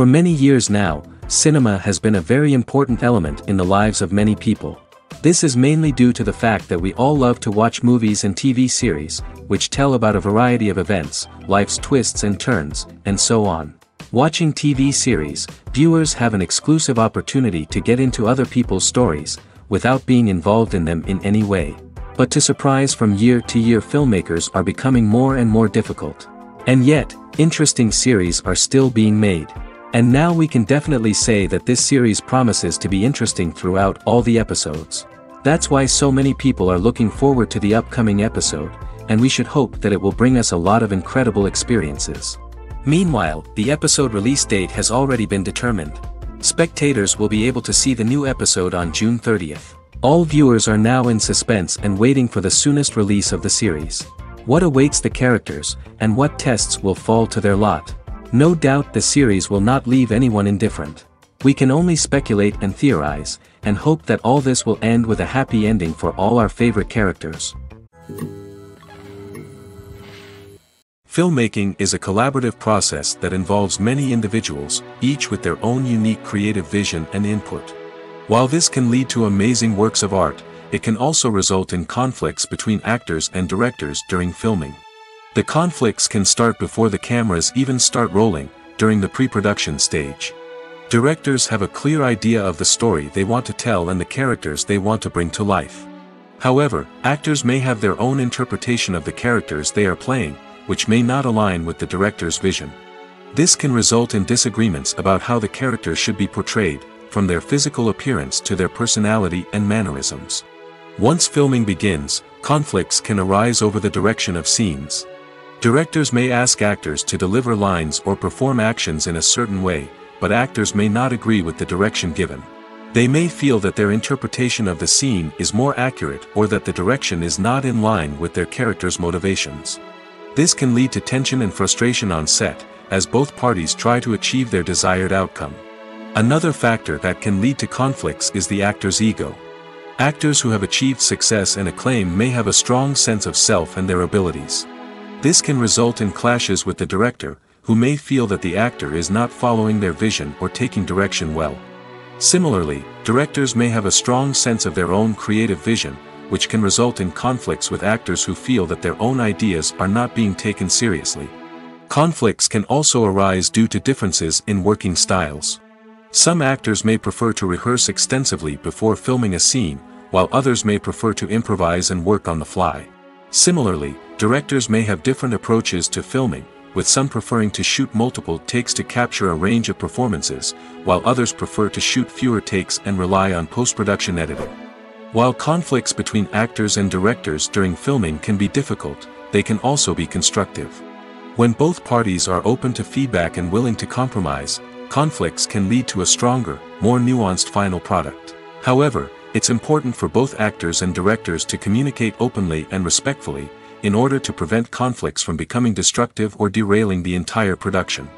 For many years now, cinema has been a very important element in the lives of many people. This is mainly due to the fact that we all love to watch movies and TV series, which tell about a variety of events, life's twists and turns, and so on. Watching TV series, viewers have an exclusive opportunity to get into other people's stories, without being involved in them in any way. But to surprise from year to year, filmmakers are becoming more and more difficult. And yet, interesting series are still being made. And now we can definitely say that this series promises to be interesting throughout all the episodes. That's why so many people are looking forward to the upcoming episode, and we should hope that it will bring us a lot of incredible experiences. Meanwhile, the episode release date has already been determined. Spectators will be able to see the new episode on June 30th. All viewers are now in suspense and waiting for the soonest release of the series. What awaits the characters, and what tests will fall to their lot? No doubt the series will not leave anyone indifferent. We can only speculate and theorize, and hope that all this will end with a happy ending for all our favorite characters. Filmmaking is a collaborative process that involves many individuals, each with their own unique creative vision and input. While this can lead to amazing works of art, it can also result in conflicts between actors and directors during filming. The conflicts can start before the cameras even start rolling, during the pre-production stage. Directors have a clear idea of the story they want to tell and the characters they want to bring to life. However, actors may have their own interpretation of the characters they are playing, which may not align with the director's vision. This can result in disagreements about how the character should be portrayed, from their physical appearance to their personality and mannerisms. Once filming begins, conflicts can arise over the direction of scenes. Directors may ask actors to deliver lines or perform actions in a certain way, but actors may not agree with the direction given. They may feel that their interpretation of the scene is more accurate or that the direction is not in line with their character's motivations. This can lead to tension and frustration on set, as both parties try to achieve their desired outcome. Another factor that can lead to conflicts is the actor's ego. Actors who have achieved success and acclaim may have a strong sense of self and their abilities. This can result in clashes with the director, who may feel that the actor is not following their vision or taking direction well. Similarly, directors may have a strong sense of their own creative vision, which can result in conflicts with actors who feel that their own ideas are not being taken seriously. Conflicts can also arise due to differences in working styles. Some actors may prefer to rehearse extensively before filming a scene, while others may prefer to improvise and work on the fly. Similarly, directors may have different approaches to filming, with some preferring to shoot multiple takes to capture a range of performances, while others prefer to shoot fewer takes and rely on post-production editing. While conflicts between actors and directors during filming can be difficult, they can also be constructive. When both parties are open to feedback and willing to compromise, conflicts can lead to a stronger, more nuanced final product. However, it's important for both actors and directors to communicate openly and respectfully, in order to prevent conflicts from becoming destructive or derailing the entire production.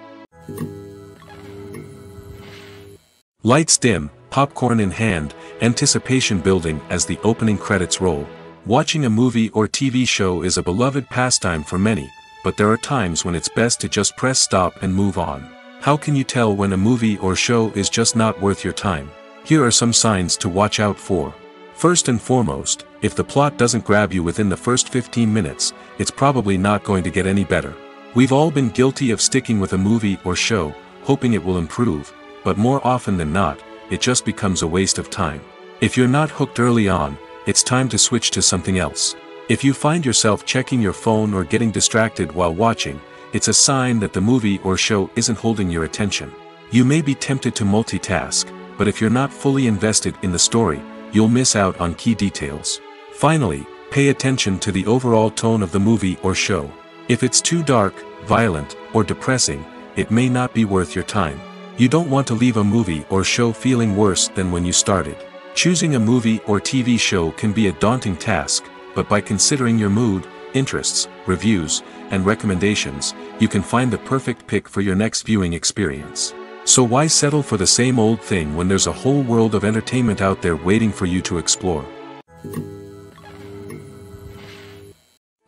Lights dim, popcorn in hand, anticipation building as the opening credits roll. Watching a movie or TV show is a beloved pastime for many, but there are times when it's best to just press stop and move on. How can you tell when a movie or show is just not worth your time? Here are some signs to watch out for. First and foremost, if the plot doesn't grab you within the first 15 minutes, it's probably not going to get any better. We've all been guilty of sticking with a movie or show, hoping it will improve, but more often than not, it just becomes a waste of time. If you're not hooked early on, it's time to switch to something else. If you find yourself checking your phone or getting distracted while watching, it's a sign that the movie or show isn't holding your attention. You may be tempted to multitask, but if you're not fully invested in the story, you'll miss out on key details. Finally, pay attention to the overall tone of the movie or show. If it's too dark, violent, or depressing, it may not be worth your time. You don't want to leave a movie or show feeling worse than when you started. Choosing a movie or TV show can be a daunting task, but by considering your mood, interests, reviews, and recommendations, you can find the perfect pick for your next viewing experience. So why settle for the same old thing when there's a whole world of entertainment out there waiting for you to explore?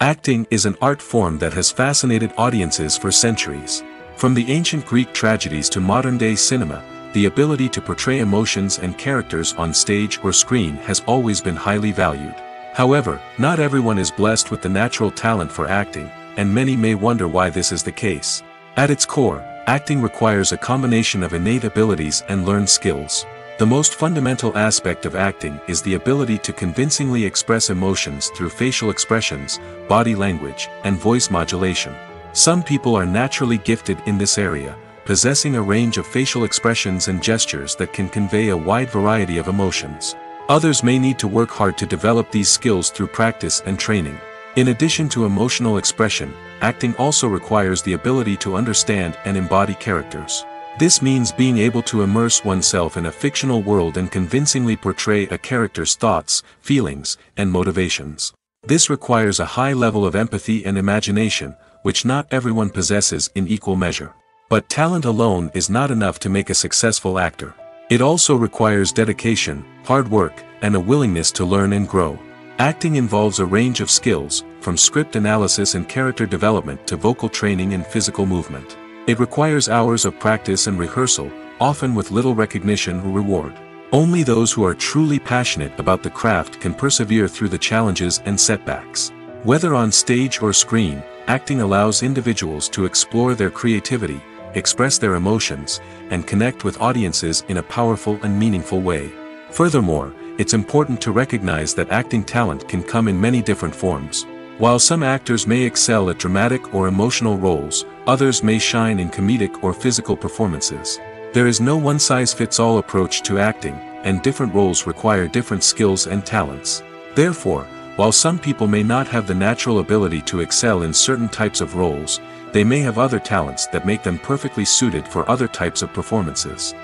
Acting is an art form that has fascinated audiences for centuries. From the ancient Greek tragedies to modern-day cinema, the ability to portray emotions and characters on stage or screen has always been highly valued. However, not everyone is blessed with the natural talent for acting, and many may wonder why this is the case. At its core, acting requires a combination of innate abilities and learned skills. The most fundamental aspect of acting is the ability to convincingly express emotions through facial expressions, body language, and voice modulation. Some people are naturally gifted in this area, possessing a range of facial expressions and gestures that can convey a wide variety of emotions. Others may need to work hard to develop these skills through practice and training. In addition to emotional expression, acting also requires the ability to understand and embody characters. This means being able to immerse oneself in a fictional world and convincingly portray a character's thoughts, feelings, and motivations. This requires a high level of empathy and imagination, which not everyone possesses in equal measure. But talent alone is not enough to make a successful actor. It also requires dedication, hard work, and a willingness to learn and grow. Acting involves a range of skills, from script analysis and character development to vocal training and physical movement. It requires hours of practice and rehearsal, often with little recognition or reward. Only those who are truly passionate about the craft can persevere through the challenges and setbacks. Whether on stage or screen, acting allows individuals to explore their creativity, express their emotions, and connect with audiences in a powerful and meaningful way. Furthermore, it's important to recognize that acting talent can come in many different forms. While some actors may excel at dramatic or emotional roles, others may shine in comedic or physical performances. There is no one-size-fits-all approach to acting, and different roles require different skills and talents. Therefore, while some people may not have the natural ability to excel in certain types of roles, they may have other talents that make them perfectly suited for other types of performances.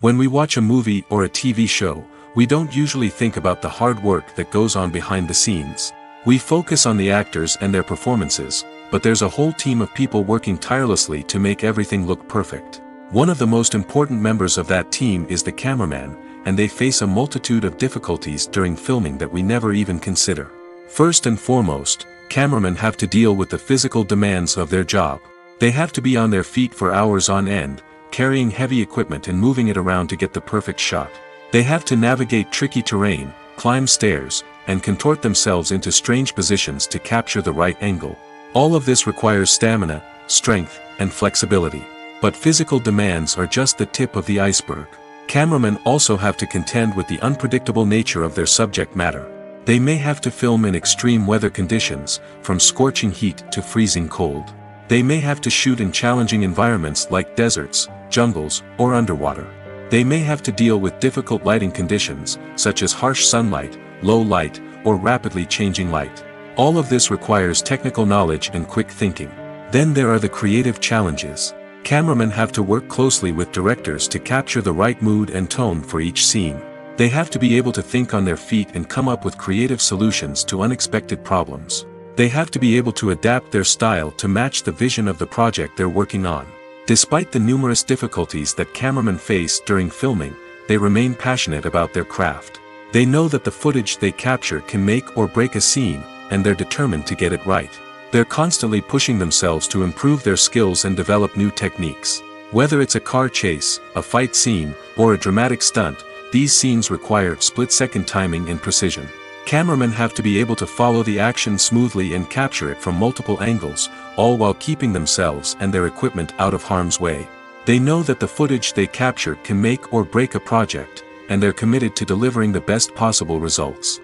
When we watch a movie or a TV show, we don't usually think about the hard work that goes on behind the scenes. We focus on the actors and their performances, but there's a whole team of people working tirelessly to make everything look perfect. One of the most important members of that team is the cameraman, and they face a multitude of difficulties during filming that we never even consider. First and foremost, cameramen have to deal with the physical demands of their job. They have to be on their feet for hours on end, carrying heavy equipment and moving it around to get the perfect shot. They have to navigate tricky terrain, climb stairs, and contort themselves into strange positions to capture the right angle. All of this requires stamina, strength, and flexibility. But physical demands are just the tip of the iceberg. Cameramen also have to contend with the unpredictable nature of their subject matter. They may have to film in extreme weather conditions, from scorching heat to freezing cold. They may have to shoot in challenging environments like deserts, jungles, or underwater. They may have to deal with difficult lighting conditions, such as harsh sunlight, low light, or rapidly changing light. All of this requires technical knowledge and quick thinking. Then there are the creative challenges. Cameramen have to work closely with directors to capture the right mood and tone for each scene. They have to be able to think on their feet and come up with creative solutions to unexpected problems. They have to be able to adapt their style to match the vision of the project they're working on. Despite the numerous difficulties that cameramen face during filming, they remain passionate about their craft. They know that the footage they capture can make or break a scene, and they're determined to get it right. They're constantly pushing themselves to improve their skills and develop new techniques. Whether it's a car chase, a fight scene, or a dramatic stunt, these scenes require split-second timing and precision. Cameramen have to be able to follow the action smoothly and capture it from multiple angles, all while keeping themselves and their equipment out of harm's way. They know that the footage they capture can make or break a project, and they're committed to delivering the best possible results.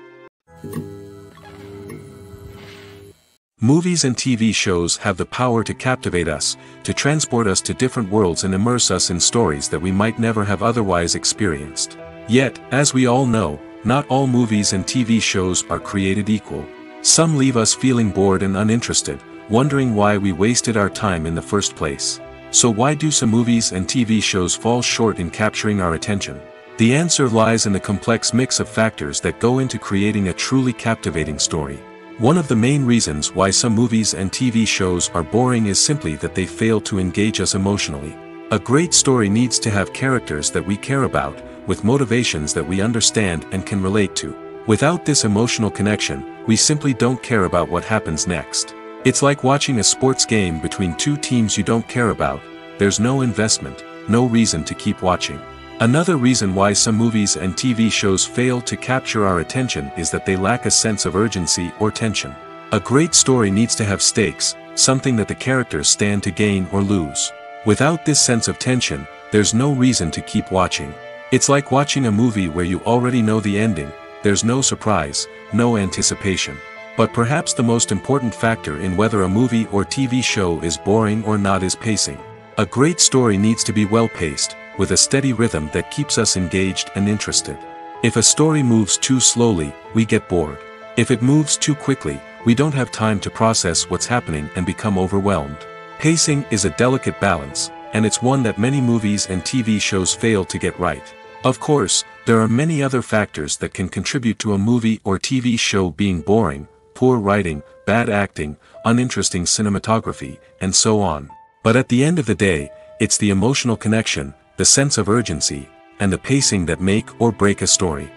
Movies and TV shows have the power to captivate us, to transport us to different worlds and immerse us in stories that we might never have otherwise experienced. Yet, as we all know, not all movies and TV shows are created equal. Some leave us feeling bored and uninterested, wondering why we wasted our time in the first place. So why do some movies and TV shows fall short in capturing our attention? The answer lies in the complex mix of factors that go into creating a truly captivating story. One of the main reasons why some movies and TV shows are boring is simply that they fail to engage us emotionally. A great story needs to have characters that we care about, with motivations that we understand and can relate to. Without this emotional connection, we simply don't care about what happens next. It's like watching a sports game between two teams you don't care about. There's no investment, no reason to keep watching. Another reason why some movies and TV shows fail to capture our attention is that they lack a sense of urgency or tension. A great story needs to have stakes, something that the characters stand to gain or lose. Without this sense of tension, there's no reason to keep watching. It's like watching a movie where you already know the ending. There's no surprise, no anticipation. But perhaps the most important factor in whether a movie or TV show is boring or not is pacing. A great story needs to be well-paced, with a steady rhythm that keeps us engaged and interested. If a story moves too slowly, we get bored. If it moves too quickly, we don't have time to process what's happening and become overwhelmed. Pacing is a delicate balance, and it's one that many movies and TV shows fail to get right. Of course, there are many other factors that can contribute to a movie or TV show being boring: poor writing, bad acting, uninteresting cinematography, and so on. But at the end of the day, it's the emotional connection, the sense of urgency, and the pacing that make or break a story.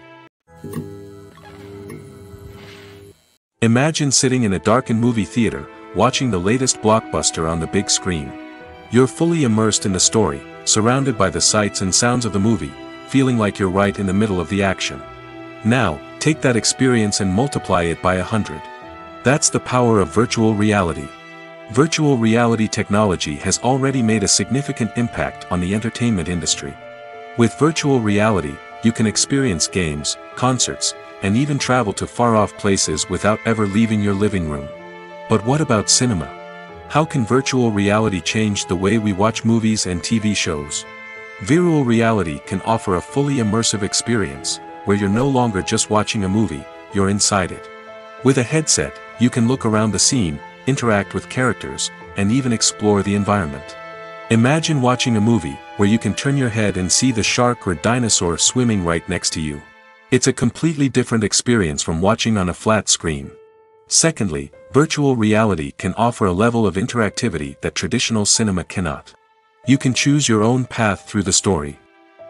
Imagine sitting in a darkened movie theater, watching the latest blockbuster on the big screen. You're fully immersed in the story, surrounded by the sights and sounds of the movie, feeling like you're right in the middle of the action. Now, take that experience and multiply it by 100. That's the power of virtual reality. Virtual reality technology has already made a significant impact on the entertainment industry. With virtual reality, you can experience games, concerts, and even travel to far-off places without ever leaving your living room. But what about cinema? How can virtual reality change the way we watch movies and TV shows? Virtual reality can offer a fully immersive experience, where you're no longer just watching a movie, you're inside it. With a headset, you can look around the scene, interact with characters, and even explore the environment. Imagine watching a movie, where you can turn your head and see the shark or dinosaur swimming right next to you. It's a completely different experience from watching on a flat screen. Secondly, virtual reality can offer a level of interactivity that traditional cinema cannot. You can choose your own path through the story.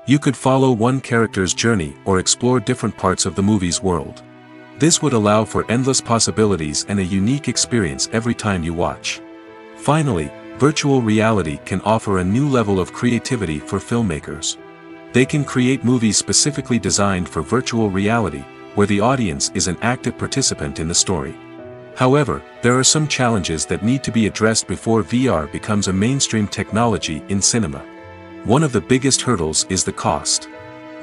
You could follow one character's journey or explore different parts of the movie's world. This would allow for endless possibilities and a unique experience every time you watch. Finally, virtual reality can offer a new level of creativity for filmmakers. They can create movies specifically designed for virtual reality, where the audience is an active participant in the story. However, there are some challenges that need to be addressed before VR becomes a mainstream technology in cinema. One of the biggest hurdles is the cost.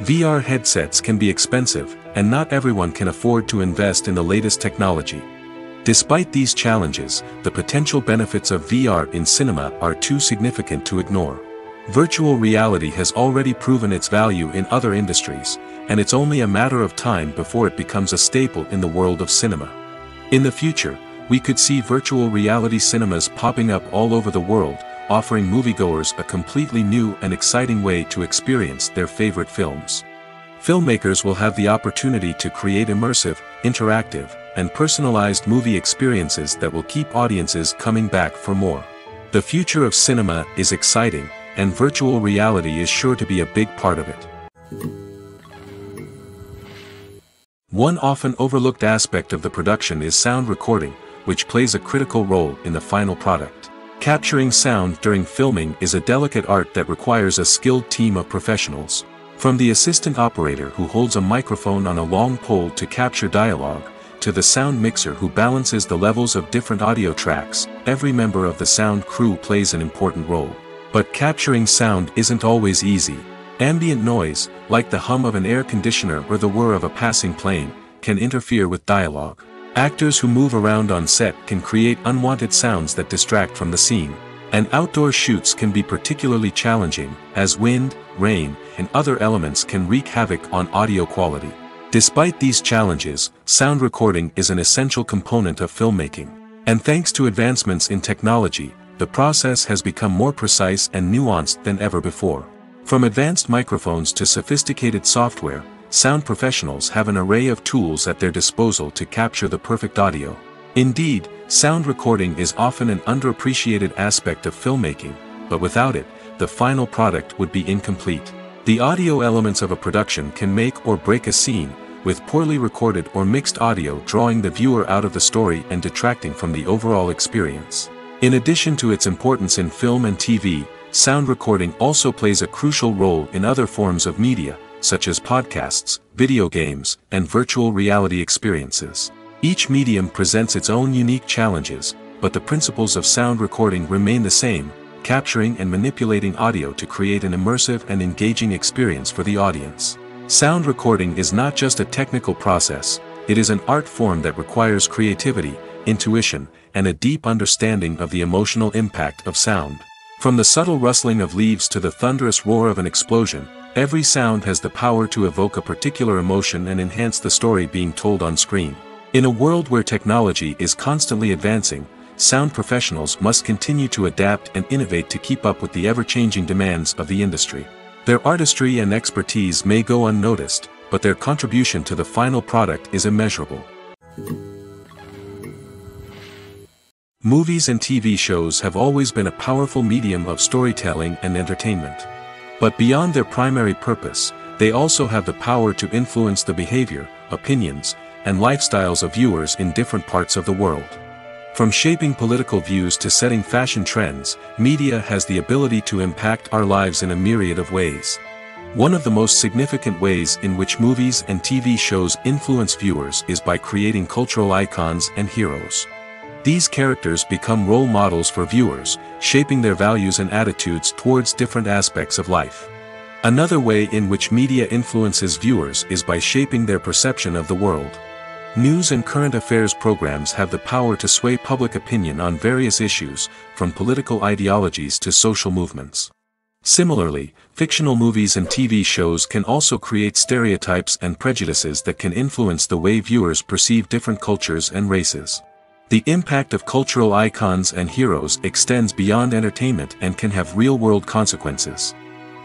VR headsets can be expensive, and not everyone can afford to invest in the latest technology. Despite these challenges, the potential benefits of VR in cinema are too significant to ignore. Virtual reality has already proven its value in other industries, and it's only a matter of time before it becomes a staple in the world of cinema. In the future, we could see virtual reality cinemas popping up all over the world, offering moviegoers a completely new and exciting way to experience their favorite films. Filmmakers will have the opportunity to create immersive, interactive, and personalized movie experiences that will keep audiences coming back for more. The future of cinema is exciting, and virtual reality is sure to be a big part of it. One often overlooked aspect of the production is sound recording, which plays a critical role in the final product. Capturing sound during filming is a delicate art that requires a skilled team of professionals. From the assistant operator who holds a microphone on a long pole to capture dialogue, to the sound mixer who balances the levels of different audio tracks, every member of the sound crew plays an important role. But capturing sound isn't always easy. Ambient noise, like the hum of an air conditioner or the whir of a passing plane, can interfere with dialogue. Actors who move around on set can create unwanted sounds that distract from the scene. And outdoor shoots can be particularly challenging, as wind, rain, and other elements can wreak havoc on audio quality. Despite these challenges, sound recording is an essential component of filmmaking. And thanks to advancements in technology, the process has become more precise and nuanced than ever before. From advanced microphones to sophisticated software, sound professionals have an array of tools at their disposal to capture the perfect audio. Indeed, sound recording is often an underappreciated aspect of filmmaking, but without it, the final product would be incomplete. The audio elements of a production can make or break a scene, with poorly recorded or mixed audio drawing the viewer out of the story and detracting from the overall experience. In addition to its importance in film and TV, sound recording also plays a crucial role in other forms of media, such as podcasts, video games, and virtual reality experiences. Each medium presents its own unique challenges, but the principles of sound recording remain the same, capturing and manipulating audio to create an immersive and engaging experience for the audience. Sound recording is not just a technical process, it is an art form that requires creativity, intuition, and a deep understanding of the emotional impact of sound. From the subtle rustling of leaves to the thunderous roar of an explosion, every sound has the power to evoke a particular emotion and enhance the story being told on screen. In a world where technology is constantly advancing, sound professionals must continue to adapt and innovate to keep up with the ever-changing demands of the industry. Their artistry and expertise may go unnoticed, but their contribution to the final product is immeasurable. Movies and TV shows have always been a powerful medium of storytelling and entertainment. But beyond their primary purpose, they also have the power to influence the behavior, opinions, and lifestyles of viewers in different parts of the world. From shaping political views to setting fashion trends, media has the ability to impact our lives in a myriad of ways. One of the most significant ways in which movies and TV shows influence viewers is by creating cultural icons and heroes. These characters become role models for viewers, shaping their values and attitudes towards different aspects of life. Another way in which media influences viewers is by shaping their perception of the world. News and current affairs programs have the power to sway public opinion on various issues, from political ideologies to social movements. Similarly, fictional movies and TV shows can also create stereotypes and prejudices that can influence the way viewers perceive different cultures and races. The impact of cultural icons and heroes extends beyond entertainment and can have real-world consequences.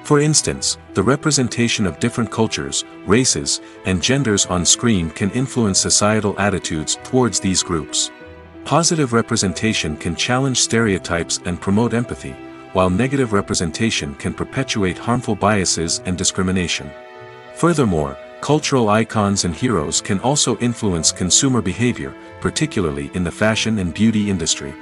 For instance, the representation of different cultures, races, and genders on screen can influence societal attitudes towards these groups. Positive representation can challenge stereotypes and promote empathy, while negative representation can perpetuate harmful biases and discrimination. Furthermore, cultural icons and heroes can also influence consumer behavior, particularly in the fashion and beauty industry.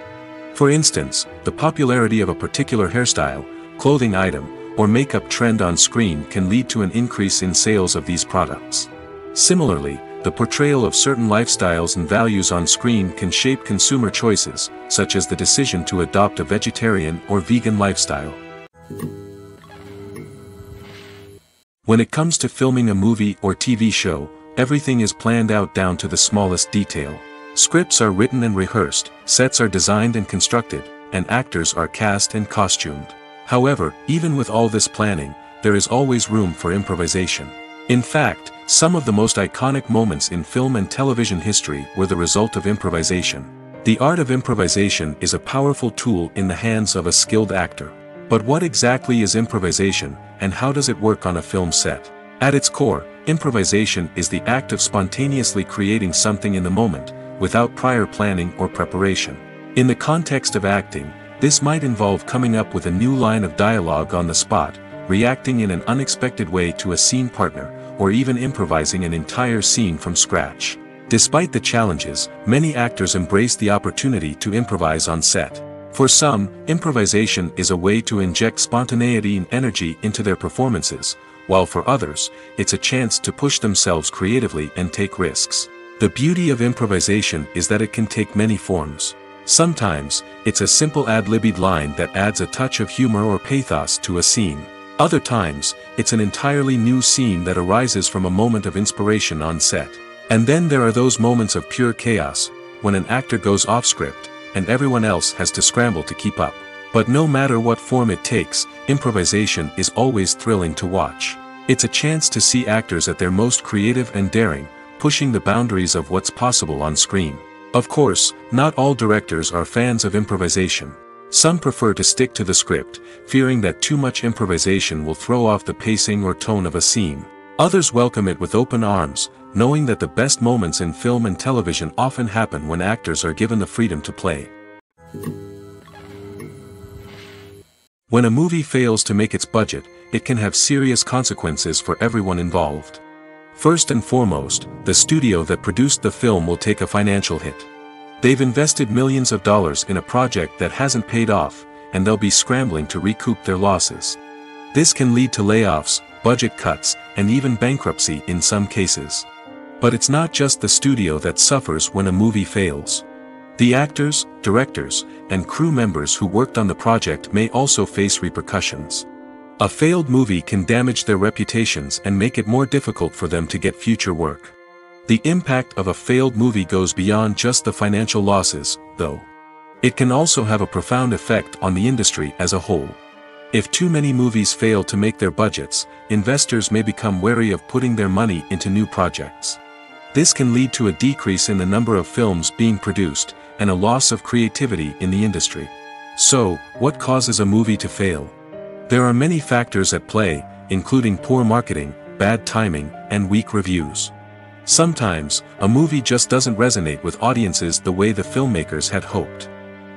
For instance, the popularity of a particular hairstyle, clothing item, or makeup trend on screen can lead to an increase in sales of these products. Similarly, the portrayal of certain lifestyles and values on screen can shape consumer choices, such as the decision to adopt a vegetarian or vegan lifestyle. When it comes to filming a movie or TV show, everything is planned out down to the smallest detail. Scripts are written and rehearsed, sets are designed and constructed, and actors are cast and costumed. However, even with all this planning, there is always room for improvisation. In fact, some of the most iconic moments in film and television history were the result of improvisation. The art of improvisation is a powerful tool in the hands of a skilled actor. But what exactly is improvisation, and how does it work on a film set? At its core, improvisation is the act of spontaneously creating something in the moment, without prior planning or preparation. In the context of acting, this might involve coming up with a new line of dialogue on the spot, reacting in an unexpected way to a scene partner, or even improvising an entire scene from scratch. Despite the challenges, many actors embrace the opportunity to improvise on set. For some, improvisation is a way to inject spontaneity and energy into their performances, while for others, it's a chance to push themselves creatively and take risks. The beauty of improvisation is that it can take many forms. Sometimes, it's a simple ad-libbed line that adds a touch of humor or pathos to a scene. Other times, it's an entirely new scene that arises from a moment of inspiration on set. And then there are those moments of pure chaos, when an actor goes off script, and everyone else has to scramble to keep up. But no matter what form it takes, improvisation is always thrilling to watch. It's a chance to see actors at their most creative and daring, pushing the boundaries of what's possible on screen. Of course, not all directors are fans of improvisation. Some prefer to stick to the script, fearing that too much improvisation will throw off the pacing or tone of a scene. Others welcome it with open arms, knowing that the best moments in film and television often happen when actors are given the freedom to play. When a movie fails to make its budget, it can have serious consequences for everyone involved. First and foremost, the studio that produced the film will take a financial hit. They've invested millions of dollars in a project that hasn't paid off, and they'll be scrambling to recoup their losses. This can lead to layoffs, budget cuts, and even bankruptcy in some cases. But it's not just the studio that suffers when a movie fails. The actors, directors, and crew members who worked on the project may also face repercussions. A failed movie can damage their reputations and make it more difficult for them to get future work. The impact of a failed movie goes beyond just the financial losses, though. It can also have a profound effect on the industry as a whole. If too many movies fail to make their budgets, investors may become wary of putting their money into new projects. This can lead to a decrease in the number of films being produced, and a loss of creativity in the industry. So, what causes a movie to fail? There are many factors at play, including poor marketing, bad timing, and weak reviews. Sometimes, a movie just doesn't resonate with audiences the way the filmmakers had hoped.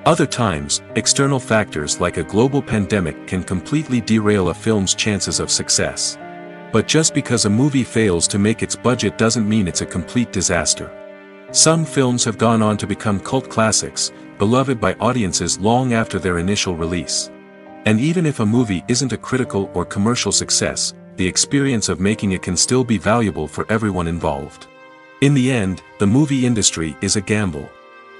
Other times, external factors like a global pandemic can completely derail a film's chances of success. But just because a movie fails to make its budget doesn't mean it's a complete disaster. Some films have gone on to become cult classics, beloved by audiences long after their initial release. And even if a movie isn't a critical or commercial success, the experience of making it can still be valuable for everyone involved. In the end, the movie industry is a gamble.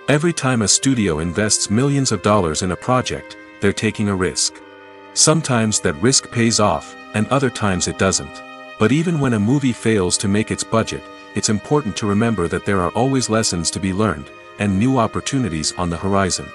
Every time a studio invests millions of dollars in a project, they're taking a risk. Sometimes that risk pays off, and other times it doesn't. But even when a movie fails to make its budget, it's important to remember that there are always lessons to be learned, and new opportunities on the horizon.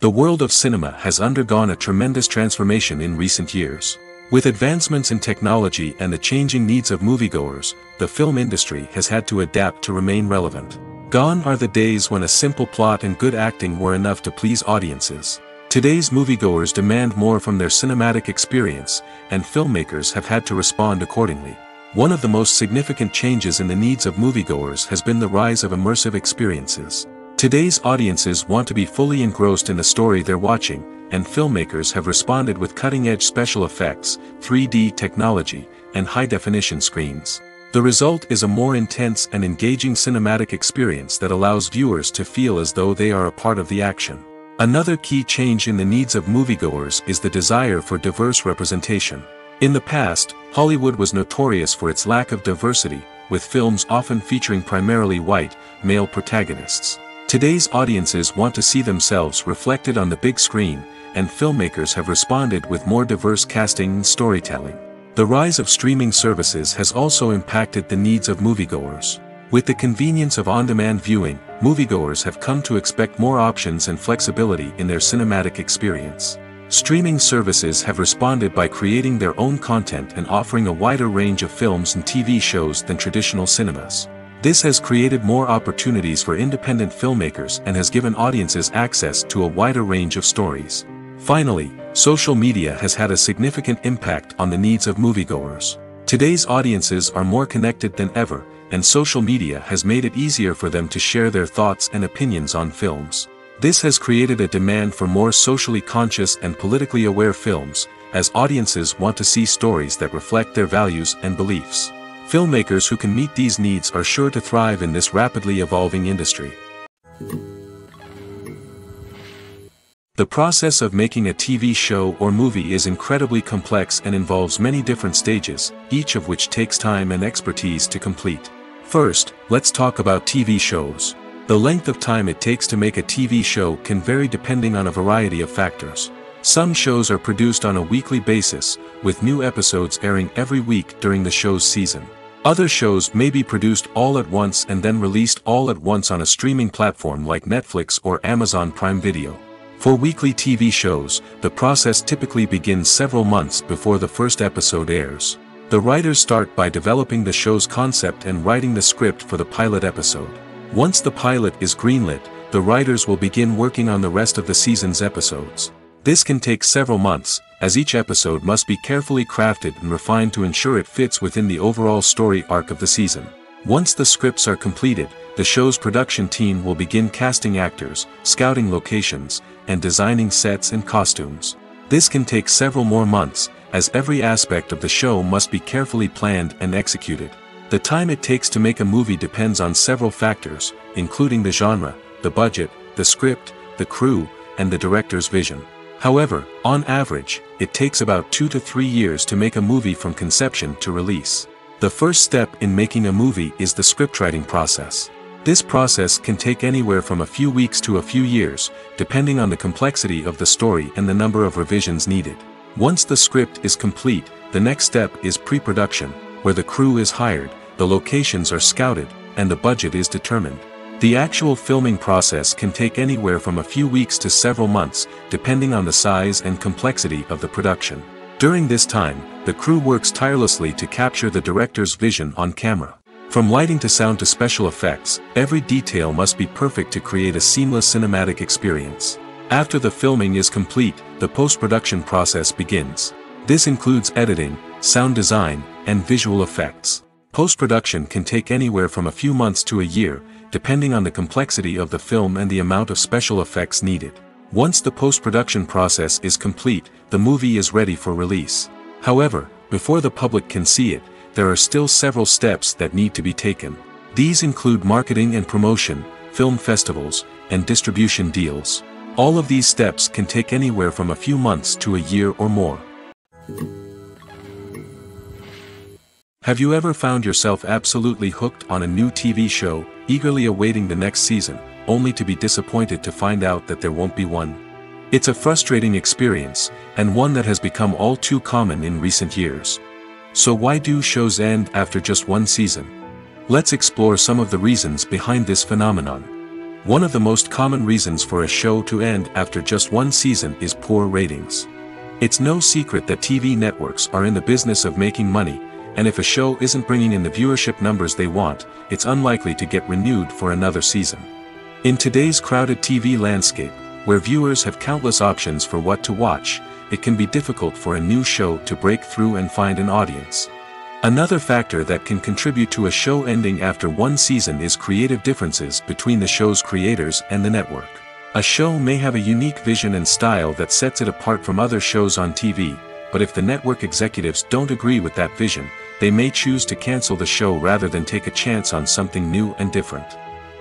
The world of cinema has undergone a tremendous transformation in recent years. With advancements in technology and the changing needs of moviegoers, the film industry has had to adapt to remain relevant. Gone are the days when a simple plot and good acting were enough to please audiences. Today's moviegoers demand more from their cinematic experience, and filmmakers have had to respond accordingly. One of the most significant changes in the needs of moviegoers has been the rise of immersive experiences. Today's audiences want to be fully engrossed in the story they're watching, and filmmakers have responded with cutting-edge special effects, 3D technology, and high-definition screens. The result is a more intense and engaging cinematic experience that allows viewers to feel as though they are a part of the action. Another key change in the needs of moviegoers is the desire for diverse representation. In the past, Hollywood was notorious for its lack of diversity, with films often featuring primarily white, male protagonists. Today's audiences want to see themselves reflected on the big screen, and filmmakers have responded with more diverse casting and storytelling. The rise of streaming services has also impacted the needs of moviegoers. With the convenience of on-demand viewing, moviegoers have come to expect more options and flexibility in their cinematic experience. Streaming services have responded by creating their own content and offering a wider range of films and TV shows than traditional cinemas. This has created more opportunities for independent filmmakers and has given audiences access to a wider range of stories. Finally, social media has had a significant impact on the needs of moviegoers. Today's audiences are more connected than ever, and social media has made it easier for them to share their thoughts and opinions on films. This has created a demand for more socially conscious and politically aware films, as audiences want to see stories that reflect their values and beliefs. Filmmakers who can meet these needs are sure to thrive in this rapidly evolving industry. The process of making a TV show or movie is incredibly complex and involves many different stages, each of which takes time and expertise to complete. First, let's talk about TV shows. The length of time it takes to make a TV show can vary depending on a variety of factors. Some shows are produced on a weekly basis, with new episodes airing every week during the show's season. Other shows may be produced all at once and then released all at once on a streaming platform like Netflix or Amazon Prime Video. For weekly TV shows, the process typically begins several months before the first episode airs. The writers start by developing the show's concept and writing the script for the pilot episode. Once the pilot is greenlit, the writers will begin working on the rest of the season's episodes. This can take several months, as each episode must be carefully crafted and refined to ensure it fits within the overall story arc of the season. Once the scripts are completed, the show's production team will begin casting actors, scouting locations, and designing sets and costumes. This can take several more months, as every aspect of the show must be carefully planned and executed. The time it takes to make a movie depends on several factors, including the genre, the budget, the script, the crew, and the director's vision. However, on average, it takes about 2 to 3 years to make a movie from conception to release. The first step in making a movie is the scriptwriting process. This process can take anywhere from a few weeks to a few years, depending on the complexity of the story and the number of revisions needed. Once the script is complete, the next step is pre-production, where the crew is hired, the locations are scouted, and the budget is determined. The actual filming process can take anywhere from a few weeks to several months, depending on the size and complexity of the production. During this time, the crew works tirelessly to capture the director's vision on camera. From lighting to sound to special effects, every detail must be perfect to create a seamless cinematic experience. After the filming is complete, the post-production process begins. This includes editing, sound design, and visual effects. Post-production can take anywhere from a few months to a year, depending on the complexity of the film and the amount of special effects needed. Once the post-production process is complete, the movie is ready for release. However, before the public can see it, there are still several steps that need to be taken. These include marketing and promotion, film festivals, and distribution deals. All of these steps can take anywhere from a few months to a year or more. Have you ever found yourself absolutely hooked on a new TV show, eagerly awaiting the next season, only to be disappointed to find out that there won't be one? It's a frustrating experience, and one that has become all too common in recent years. So why do shows end after just one season? Let's explore some of the reasons behind this phenomenon. One of the most common reasons for a show to end after just one season is poor ratings. It's no secret that TV networks are in the business of making money, and if a show isn't bringing in the viewership numbers they want, it's unlikely to get renewed for another season. In today's crowded TV landscape, where viewers have countless options for what to watch, it can be difficult for a new show to break through and find an audience. Another factor that can contribute to a show ending after one season is creative differences between the show's creators and the network. A show may have a unique vision and style that sets it apart from other shows on TV, but if the network executives don't agree with that vision, they may choose to cancel the show rather than take a chance on something new and different.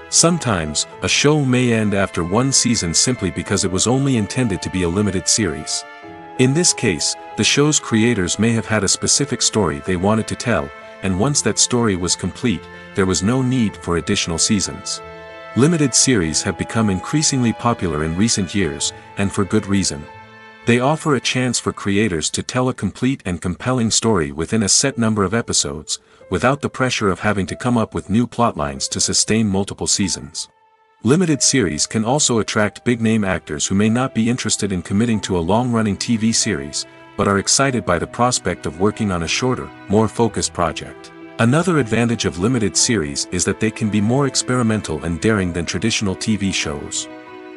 Sometimes, a show may end after one season simply because it was only intended to be a limited series. In this case, the show's creators may have had a specific story they wanted to tell, and once that story was complete, there was no need for additional seasons. Limited series have become increasingly popular in recent years, and for good reason. They offer a chance for creators to tell a complete and compelling story within a set number of episodes, without the pressure of having to come up with new plotlines to sustain multiple seasons. Limited series can also attract big-name actors who may not be interested in committing to a long-running TV series, but are excited by the prospect of working on a shorter, more focused project. Another advantage of limited series is that they can be more experimental and daring than traditional TV shows.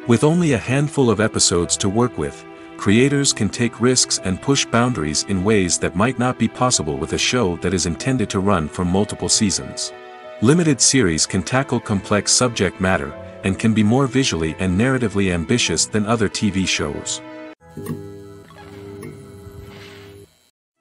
With only a handful of episodes to work with, creators can take risks and push boundaries in ways that might not be possible with a show that is intended to run for multiple seasons. Limited series can tackle complex subject matter, and can be more visually and narratively ambitious than other TV shows.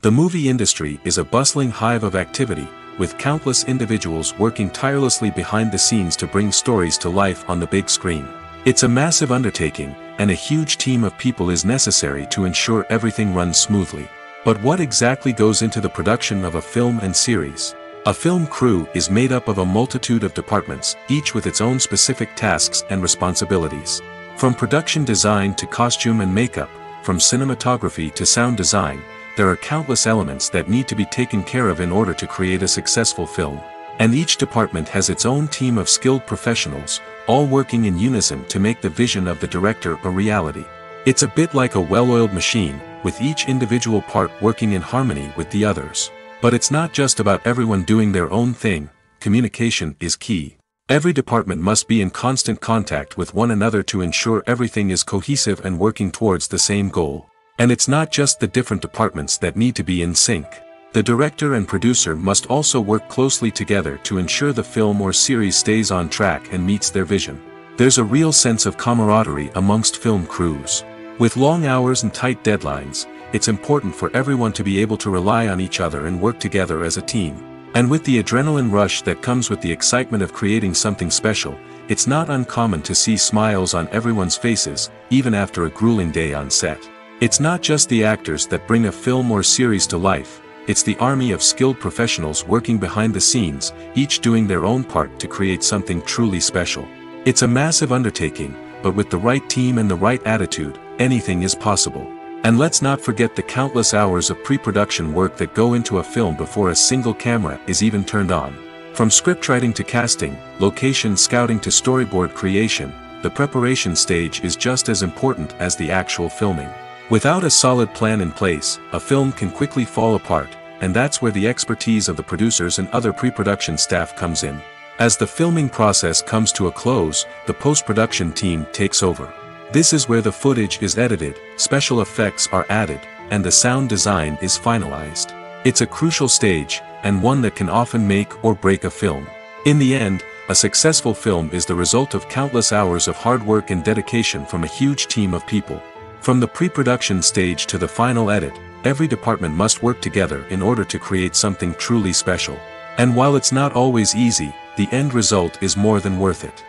The movie industry is a bustling hive of activity, with countless individuals working tirelessly behind the scenes to bring stories to life on the big screen. It's a massive undertaking, and a huge team of people is necessary to ensure everything runs smoothly. But what exactly goes into the production of a film and series? A film crew is made up of a multitude of departments, each with its own specific tasks and responsibilities. From production design to costume and makeup, from cinematography to sound design, there are countless elements that need to be taken care of in order to create a successful film. And each department has its own team of skilled professionals, all working in unison to make the vision of the director a reality. It's a bit like a well-oiled machine, with each individual part working in harmony with the others. But it's not just about everyone doing their own thing, communication is key. Every department must be in constant contact with one another to ensure everything is cohesive and working towards the same goal. And it's not just the different departments that need to be in sync. The director and producer must also work closely together to ensure the film or series stays on track and meets their vision. There's a real sense of camaraderie amongst film crews. With long hours and tight deadlines, it's important for everyone to be able to rely on each other and work together as a team. And with the adrenaline rush that comes with the excitement of creating something special, it's not uncommon to see smiles on everyone's faces, even after a grueling day on set. It's not just the actors that bring a film or series to life, it's the army of skilled professionals working behind the scenes, each doing their own part to create something truly special. It's a massive undertaking, but with the right team and the right attitude, anything is possible. And let's not forget the countless hours of pre-production work that go into a film before a single camera is even turned on. From scriptwriting to casting, location scouting to storyboard creation, the preparation stage is just as important as the actual filming. Without a solid plan in place, a film can quickly fall apart, and that's where the expertise of the producers and other pre-production staff comes in. As the filming process comes to a close, the post-production team takes over. This is where the footage is edited, special effects are added, and the sound design is finalized. It's a crucial stage, and one that can often make or break a film. In the end, a successful film is the result of countless hours of hard work and dedication from a huge team of people. From the pre-production stage to the final edit, every department must work together in order to create something truly special. And while it's not always easy, the end result is more than worth it.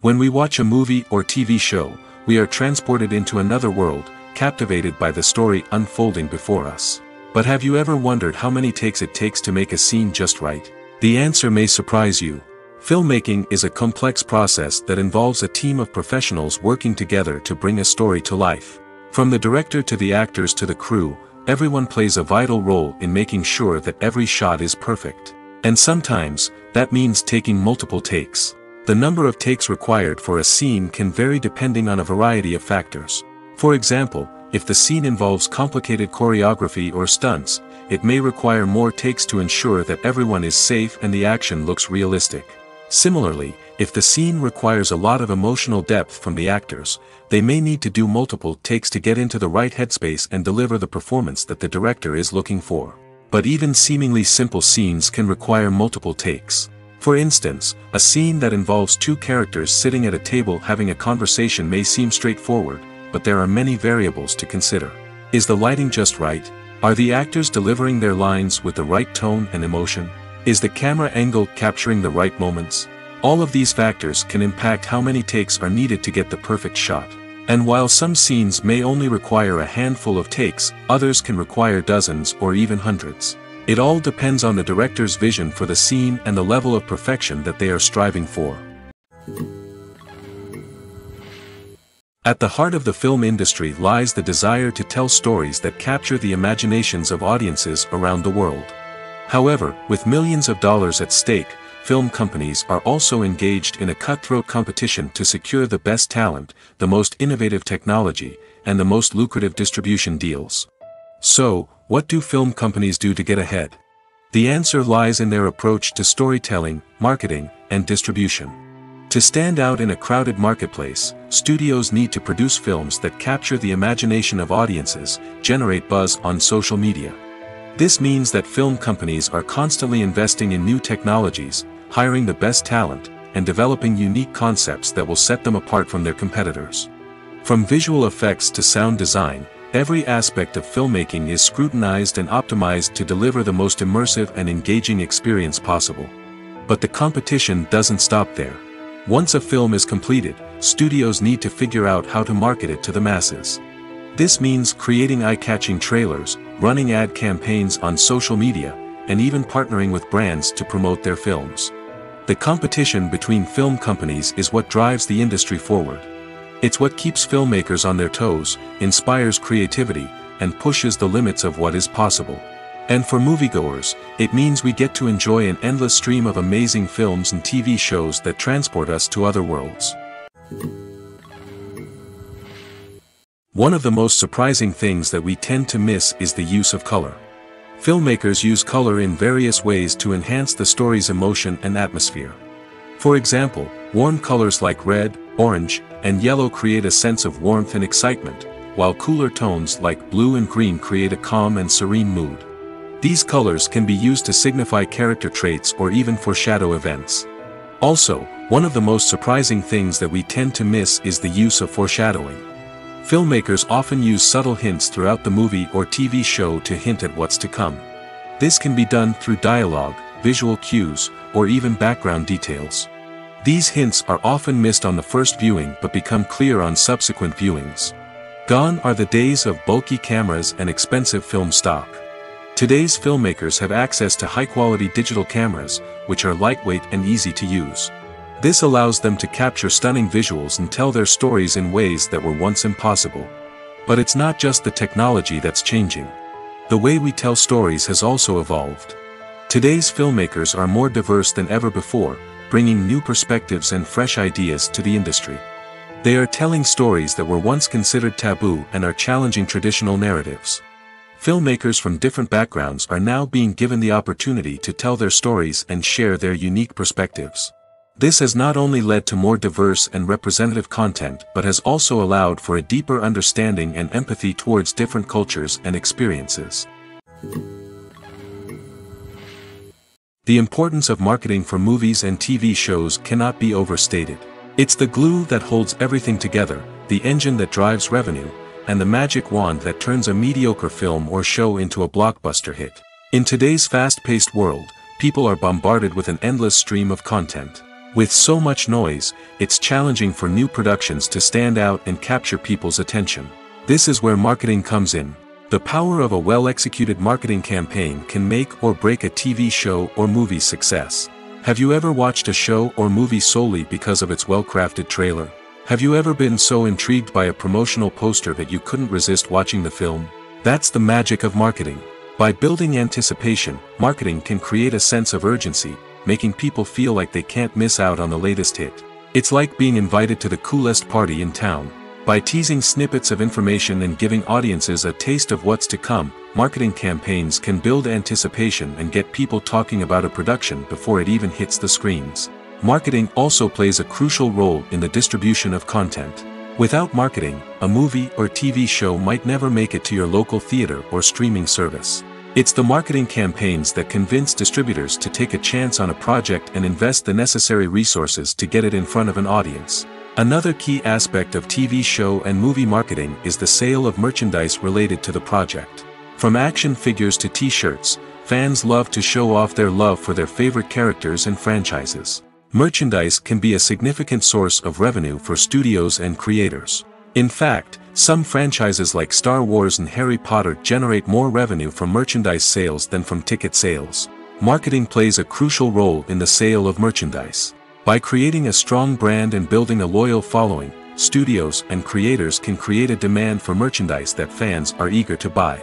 When we watch a movie or TV show, we are transported into another world, captivated by the story unfolding before us. But have you ever wondered how many takes it takes to make a scene just right? The answer may surprise you. Filmmaking is a complex process that involves a team of professionals working together to bring a story to life. From the director to the actors to the crew, everyone plays a vital role in making sure that every shot is perfect. And sometimes, that means taking multiple takes. The number of takes required for a scene can vary depending on a variety of factors. For example, if the scene involves complicated choreography or stunts, it may require more takes to ensure that everyone is safe and the action looks realistic. Similarly, if the scene requires a lot of emotional depth from the actors, they may need to do multiple takes to get into the right headspace and deliver the performance that the director is looking for. But even seemingly simple scenes can require multiple takes. For instance, a scene that involves two characters sitting at a table having a conversation may seem straightforward, but there are many variables to consider. Is the lighting just right? Are the actors delivering their lines with the right tone and emotion? Is the camera angle capturing the right moments? All of these factors can impact how many takes are needed to get the perfect shot. And while some scenes may only require a handful of takes, others can require dozens or even hundreds. It all depends on the director's vision for the scene and the level of perfection that they are striving for. At the heart of the film industry lies the desire to tell stories that capture the imaginations of audiences around the world. However, with millions of dollars at stake, film companies are also engaged in a cutthroat competition to secure the best talent, the most innovative technology, and the most lucrative distribution deals. So, what do film companies do to get ahead? The answer lies in their approach to storytelling, marketing, and distribution. To stand out in a crowded marketplace, studios need to produce films that capture the imagination of audiences, generate buzz on social media. This means that film companies are constantly investing in new technologies, hiring the best talent, and developing unique concepts that will set them apart from their competitors. From visual effects to sound design, every aspect of filmmaking is scrutinized and optimized to deliver the most immersive and engaging experience possible. But the competition doesn't stop there. Once a film is completed, studios need to figure out how to market it to the masses. This means creating eye-catching trailers, running ad campaigns on social media, and even partnering with brands to promote their films. The competition between film companies is what drives the industry forward. It's what keeps filmmakers on their toes, inspires creativity, and pushes the limits of what is possible. And for moviegoers, it means we get to enjoy an endless stream of amazing films and TV shows that transport us to other worlds. One of the most surprising things that we tend to miss is the use of color. Filmmakers use color in various ways to enhance the story's emotion and atmosphere. For example, warm colors like red, orange, and yellow create a sense of warmth and excitement, while cooler tones like blue and green create a calm and serene mood. These colors can be used to signify character traits or even foreshadow events. Also, one of the most surprising things that we tend to miss is the use of foreshadowing. Filmmakers often use subtle hints throughout the movie or TV show to hint at what's to come. This can be done through dialogue, visual cues, or even background details. These hints are often missed on the first viewing but become clear on subsequent viewings. Gone are the days of bulky cameras and expensive film stock. Today's filmmakers have access to high-quality digital cameras, which are lightweight and easy to use. This allows them to capture stunning visuals and tell their stories in ways that were once impossible. But it's not just the technology that's changing. The way we tell stories has also evolved. Today's filmmakers are more diverse than ever before, bringing new perspectives and fresh ideas to the industry. They are telling stories that were once considered taboo and are challenging traditional narratives. Filmmakers from different backgrounds are now being given the opportunity to tell their stories and share their unique perspectives. This has not only led to more diverse and representative content but has also allowed for a deeper understanding and empathy towards different cultures and experiences. The importance of marketing for movies and TV shows cannot be overstated. It's the glue that holds everything together, the engine that drives revenue, and the magic wand that turns a mediocre film or show into a blockbuster hit. In today's fast-paced world, people are bombarded with an endless stream of content. With so much noise, it's challenging for new productions to stand out and capture people's attention. This is where marketing comes in. The power of a well-executed marketing campaign can make or break a TV show or movie's success. Have you ever watched a show or movie solely because of its well-crafted trailer? Have you ever been so intrigued by a promotional poster that you couldn't resist watching the film? That's the magic of marketing. By building anticipation, marketing can create a sense of urgency, making people feel like they can't miss out on the latest hit. It's like being invited to the coolest party in town. By teasing snippets of information and giving audiences a taste of what's to come, marketing campaigns can build anticipation and get people talking about a production before it even hits the screens. Marketing also plays a crucial role in the distribution of content. Without marketing, a movie or TV show might never make it to your local theater or streaming service. It's the marketing campaigns that convince distributors to take a chance on a project and invest the necessary resources to get it in front of an audience. Another key aspect of TV show and movie marketing is the sale of merchandise related to the project. From action figures to t-shirts, fans love to show off their love for their favorite characters and franchises. Merchandise can be a significant source of revenue for studios and creators. In fact, some franchises like Star Wars and Harry Potter generate more revenue from merchandise sales than from ticket sales. Marketing plays a crucial role in the sale of merchandise. By creating a strong brand and building a loyal following, studios and creators can create a demand for merchandise that fans are eager to buy.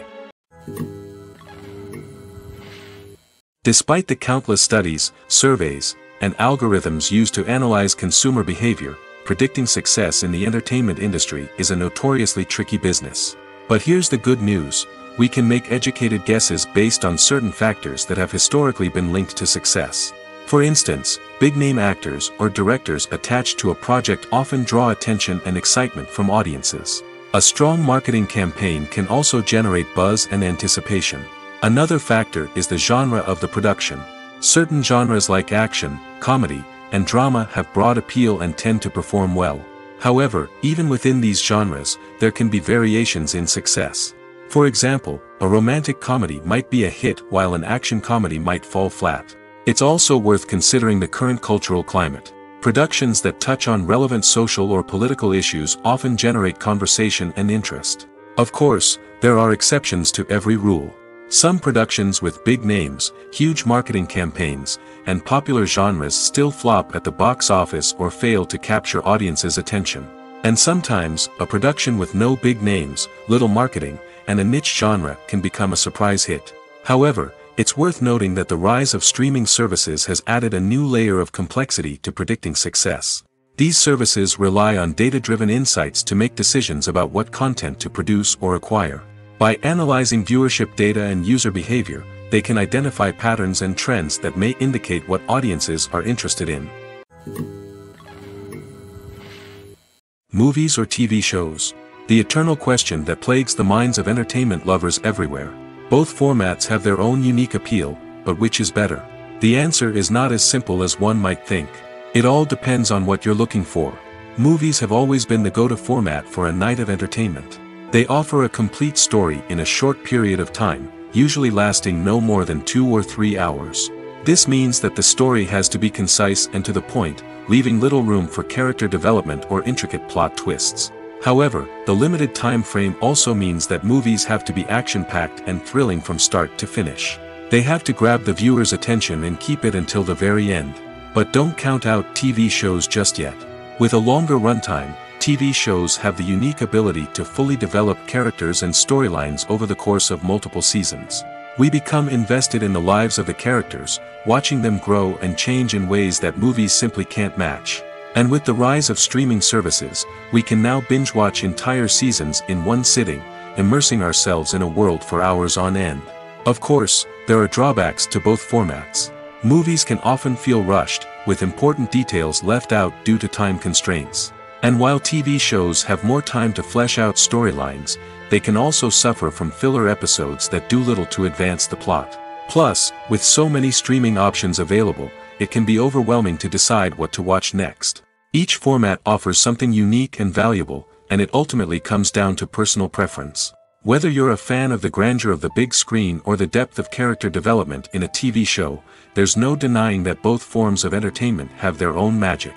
Despite the countless studies, surveys, and algorithms used to analyze consumer behavior, predicting success in the entertainment industry is a notoriously tricky business. But here's the good news: we can make educated guesses based on certain factors that have historically been linked to success. For instance, big-name actors or directors attached to a project often draw attention and excitement from audiences. A strong marketing campaign can also generate buzz and anticipation. Another factor is the genre of the production. Certain genres like action, comedy, and drama have broad appeal and tend to perform well. However, even within these genres, there can be variations in success. For example, a romantic comedy might be a hit while an action comedy might fall flat. It's also worth considering the current cultural climate. Productions that touch on relevant social or political issues often generate conversation and interest. Of course, there are exceptions to every rule. Some productions with big names, huge marketing campaigns, and popular genres still flop at the box office or fail to capture audiences' attention. And sometimes, a production with no big names, little marketing, and a niche genre can become a surprise hit. However, it's worth noting that the rise of streaming services has added a new layer of complexity to predicting success. These services rely on data-driven insights to make decisions about what content to produce or acquire. By analyzing viewership data and user behavior, they can identify patterns and trends that may indicate what audiences are interested in. Movies or TV shows? The eternal question that plagues the minds of entertainment lovers everywhere. Both formats have their own unique appeal, but which is better? The answer is not as simple as one might think. It all depends on what you're looking for. Movies have always been the go-to format for a night of entertainment. They offer a complete story in a short period of time, usually lasting no more than 2 or 3 hours. This means that the story has to be concise and to the point, leaving little room for character development or intricate plot twists. However, the limited time frame also means that movies have to be action-packed and thrilling from start to finish. They have to grab the viewer's attention and keep it until the very end. But don't count out TV shows just yet. With a longer runtime, TV shows have the unique ability to fully develop characters and storylines over the course of multiple seasons. We become invested in the lives of the characters, watching them grow and change in ways that movies simply can't match. And with the rise of streaming services, we can now binge-watch entire seasons in one sitting, immersing ourselves in a world for hours on end. Of course, there are drawbacks to both formats. Movies can often feel rushed, with important details left out due to time constraints. And while TV shows have more time to flesh out storylines, they can also suffer from filler episodes that do little to advance the plot. Plus, with so many streaming options available, it can be overwhelming to decide what to watch next. Each format offers something unique and valuable, and it ultimately comes down to personal preference. Whether you're a fan of the grandeur of the big screen or the depth of character development in a TV show, there's no denying that both forms of entertainment have their own magic.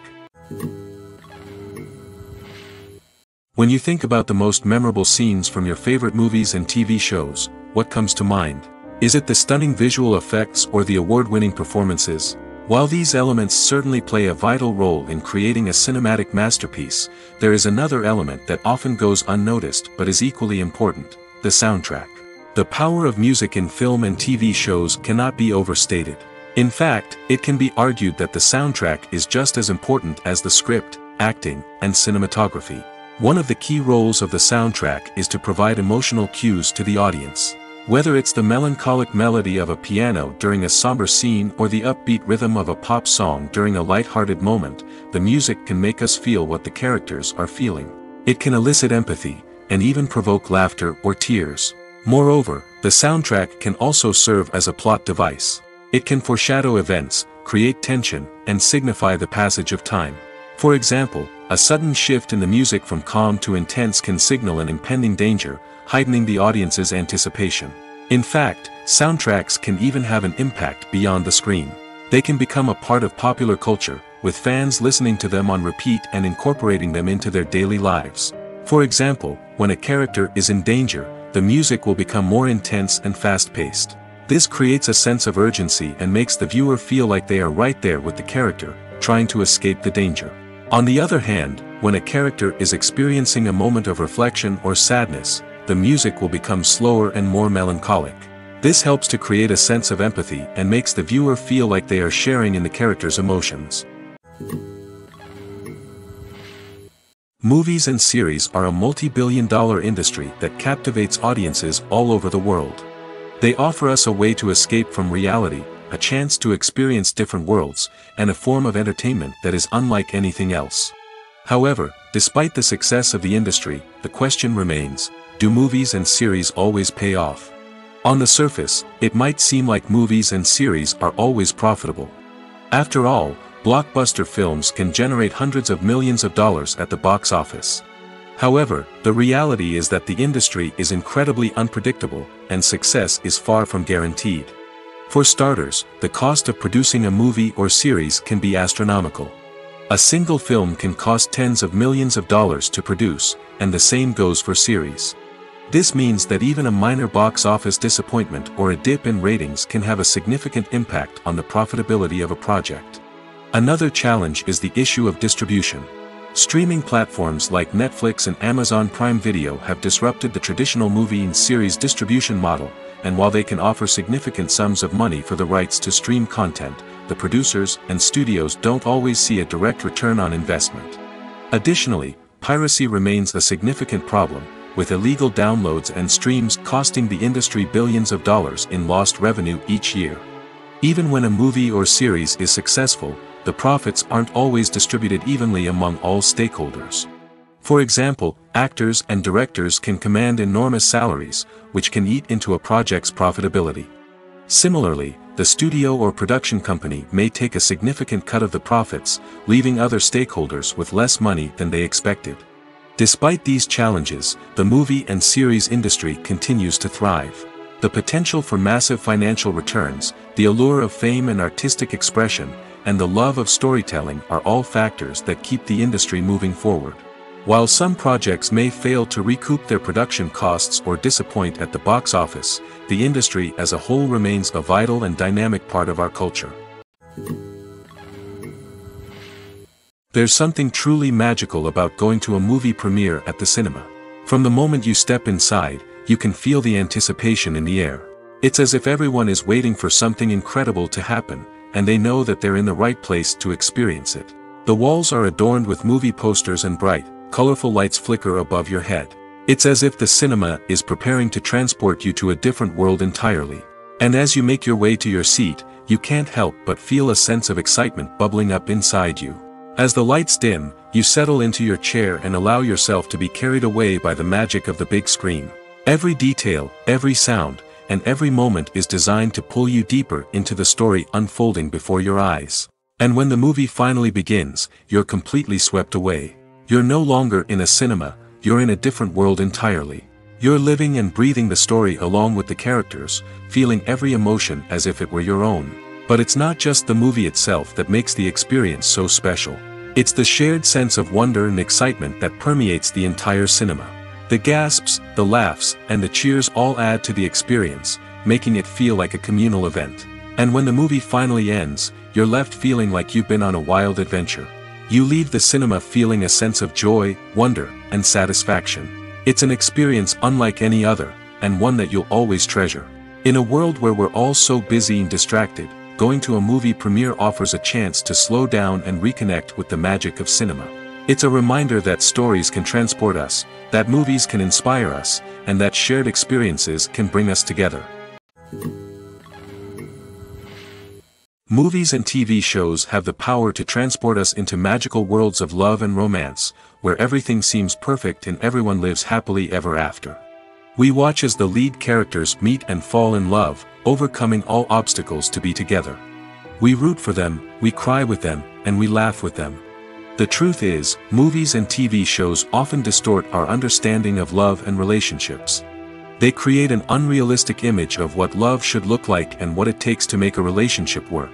When you think about the most memorable scenes from your favorite movies and TV shows, what comes to mind? Is it the stunning visual effects or the award-winning performances? While these elements certainly play a vital role in creating a cinematic masterpiece, there is another element that often goes unnoticed but is equally important: the soundtrack. The power of music in film and TV shows cannot be overstated. In fact, it can be argued that the soundtrack is just as important as the script, acting, and cinematography. One of the key roles of the soundtrack is to provide emotional cues to the audience. Whether it's the melancholic melody of a piano during a somber scene or the upbeat rhythm of a pop song during a lighthearted moment, the music can make us feel what the characters are feeling. It can elicit empathy, and even provoke laughter or tears. Moreover, the soundtrack can also serve as a plot device. It can foreshadow events, create tension, and signify the passage of time. For example, a sudden shift in the music from calm to intense can signal an impending danger, heightening the audience's anticipation. In fact, soundtracks can even have an impact beyond the screen. They can become a part of popular culture, with fans listening to them on repeat and incorporating them into their daily lives. For example, when a character is in danger, the music will become more intense and fast-paced. This creates a sense of urgency and makes the viewer feel like they are right there with the character, trying to escape the danger. On the other hand, when a character is experiencing a moment of reflection or sadness, the music will become slower and more melancholic. This helps to create a sense of empathy and makes the viewer feel like they are sharing in the character's emotions. Movies and series are a multi-billion-dollar industry that captivates audiences all over the world. They offer us a way to escape from reality, a chance to experience different worlds, and a form of entertainment that is unlike anything else. However, despite the success of the industry, the question remains: do movies and series always pay off? On the surface, it might seem like movies and series are always profitable. After all, blockbuster films can generate hundreds of millions of dollars at the box office. However, the reality is that the industry is incredibly unpredictable, and success is far from guaranteed. For starters, the cost of producing a movie or series can be astronomical. A single film can cost tens of millions of dollars to produce, and the same goes for series. This means that even a minor box office disappointment or a dip in ratings can have a significant impact on the profitability of a project. Another challenge is the issue of distribution. Streaming platforms like Netflix and Amazon Prime Video have disrupted the traditional movie and series distribution model, and while they can offer significant sums of money for the rights to stream content, the producers and studios don't always see a direct return on investment. Additionally, piracy remains a significant problem, with illegal downloads and streams costing the industry billions of dollars in lost revenue each year. Even when a movie or series is successful, the profits aren't always distributed evenly among all stakeholders. For example, actors and directors can command enormous salaries, which can eat into a project's profitability. Similarly, the studio or production company may take a significant cut of the profits, leaving other stakeholders with less money than they expected. Despite these challenges, the movie and series industry continues to thrive. The potential for massive financial returns, the allure of fame and artistic expression, and the love of storytelling are all factors that keep the industry moving forward. While some projects may fail to recoup their production costs or disappoint at the box office, the industry as a whole remains a vital and dynamic part of our culture. There's something truly magical about going to a movie premiere at the cinema. From the moment you step inside, you can feel the anticipation in the air. It's as if everyone is waiting for something incredible to happen, and they know that they're in the right place to experience it. The walls are adorned with movie posters and bright, colorful lights flicker above your head. It's as if the cinema is preparing to transport you to a different world entirely. And as you make your way to your seat, you can't help but feel a sense of excitement bubbling up inside you. As the lights dim, you settle into your chair and allow yourself to be carried away by the magic of the big screen. Every detail, every sound, and every moment is designed to pull you deeper into the story unfolding before your eyes. And when the movie finally begins, you're completely swept away. You're no longer in a cinema, you're in a different world entirely. You're living and breathing the story along with the characters, feeling every emotion as if it were your own. But it's not just the movie itself that makes the experience so special. It's the shared sense of wonder and excitement that permeates the entire cinema. The gasps, the laughs, and the cheers all add to the experience, making it feel like a communal event. And when the movie finally ends, you're left feeling like you've been on a wild adventure. You leave the cinema feeling a sense of joy, wonder, and satisfaction. It's an experience unlike any other, and one that you'll always treasure. In a world where we're all so busy and distracted, going to a movie premiere offers a chance to slow down and reconnect with the magic of cinema. It's a reminder that stories can transport us, that movies can inspire us, and that shared experiences can bring us together. Movies and TV shows have the power to transport us into magical worlds of love and romance, where everything seems perfect and everyone lives happily ever after. We watch as the lead characters meet and fall in love, overcoming all obstacles to be together. We root for them, we cry with them, and we laugh with them. The truth is, movies and TV shows often distort our understanding of love and relationships. They create an unrealistic image of what love should look like and what it takes to make a relationship work.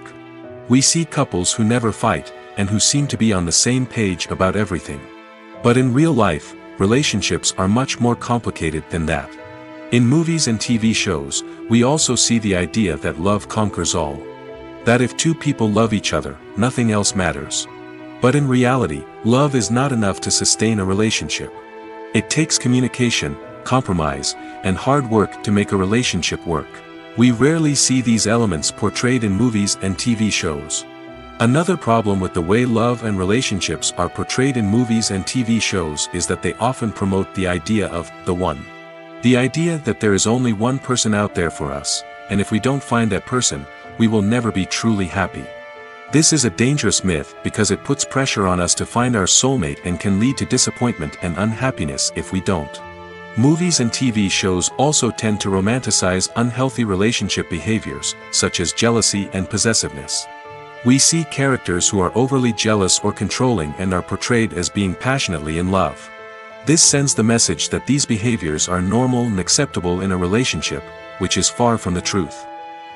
We see couples who never fight, and who seem to be on the same page about everything. But in real life, relationships are much more complicated than that. In movies and TV shows, we also see the idea that love conquers all. That if two people love each other, nothing else matters. But in reality, love is not enough to sustain a relationship. It takes communication, compromise, and hard work to make a relationship work. We rarely see these elements portrayed in movies and TV shows. Another problem with the way love and relationships are portrayed in movies and TV shows is that they often promote the idea of the one. The idea that there is only one person out there for us, and if we don't find that person, we will never be truly happy. This is a dangerous myth because it puts pressure on us to find our soulmate and can lead to disappointment and unhappiness if we don't. Movies and TV shows also tend to romanticize unhealthy relationship behaviors, such as jealousy and possessiveness. We see characters who are overly jealous or controlling and are portrayed as being passionately in love. This sends the message that these behaviors are normal and acceptable in a relationship, which is far from the truth.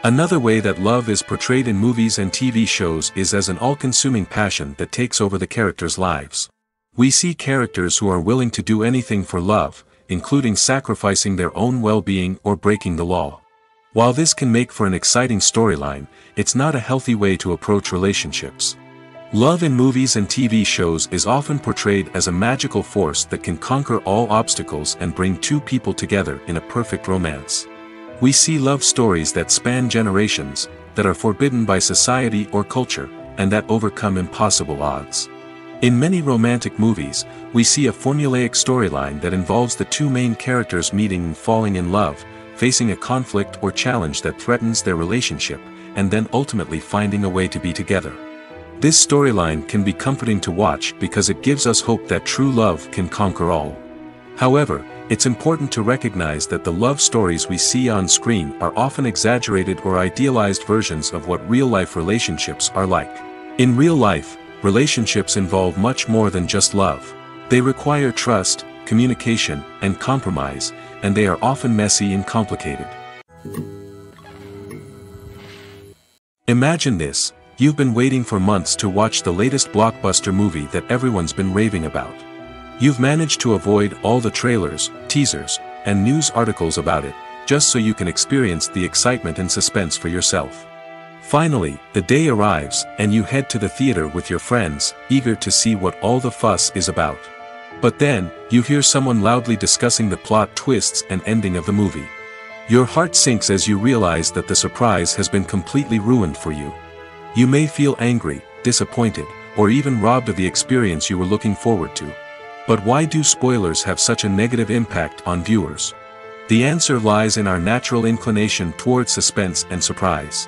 Another way that love is portrayed in movies and TV shows is as an all-consuming passion that takes over the characters' lives. We see characters who are willing to do anything for love, including sacrificing their own well-being or breaking the law. While this can make for an exciting storyline, it's not a healthy way to approach relationships. Love in movies and TV shows is often portrayed as a magical force that can conquer all obstacles and bring two people together in a perfect romance. We see love stories that span generations, that are forbidden by society or culture, and that overcome impossible odds. In many romantic movies, we see a formulaic storyline that involves the two main characters meeting and falling in love, facing a conflict or challenge that threatens their relationship, and then ultimately finding a way to be together. This storyline can be comforting to watch because it gives us hope that true love can conquer all. However, it's important to recognize that the love stories we see on screen are often exaggerated or idealized versions of what real-life relationships are like. In real life, relationships involve much more than just love. They require trust, communication, and compromise, and they are often messy and complicated. Imagine this: you've been waiting for months to watch the latest blockbuster movie that everyone's been raving about. You've managed to avoid all the trailers, teasers, and news articles about it, just so you can experience the excitement and suspense for yourself. Finally, the day arrives, and you head to the theater with your friends, eager to see what all the fuss is about. But then, you hear someone loudly discussing the plot twists and ending of the movie. Your heart sinks as you realize that the surprise has been completely ruined for you. You may feel angry, disappointed, or even robbed of the experience you were looking forward to. But why do spoilers have such a negative impact on viewers? The answer lies in our natural inclination towards suspense and surprise.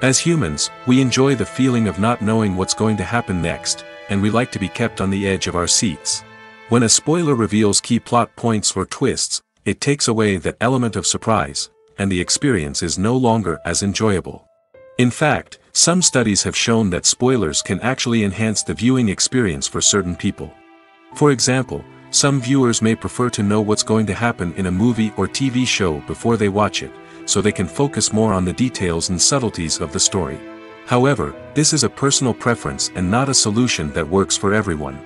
As humans, we enjoy the feeling of not knowing what's going to happen next, and we like to be kept on the edge of our seats. When a spoiler reveals key plot points or twists, it takes away that element of surprise, and the experience is no longer as enjoyable. In fact, some studies have shown that spoilers can actually enhance the viewing experience for certain people. For example, some viewers may prefer to know what's going to happen in a movie or TV show before they watch it, so they can focus more on the details and subtleties of the story. However, this is a personal preference and not a solution that works for everyone.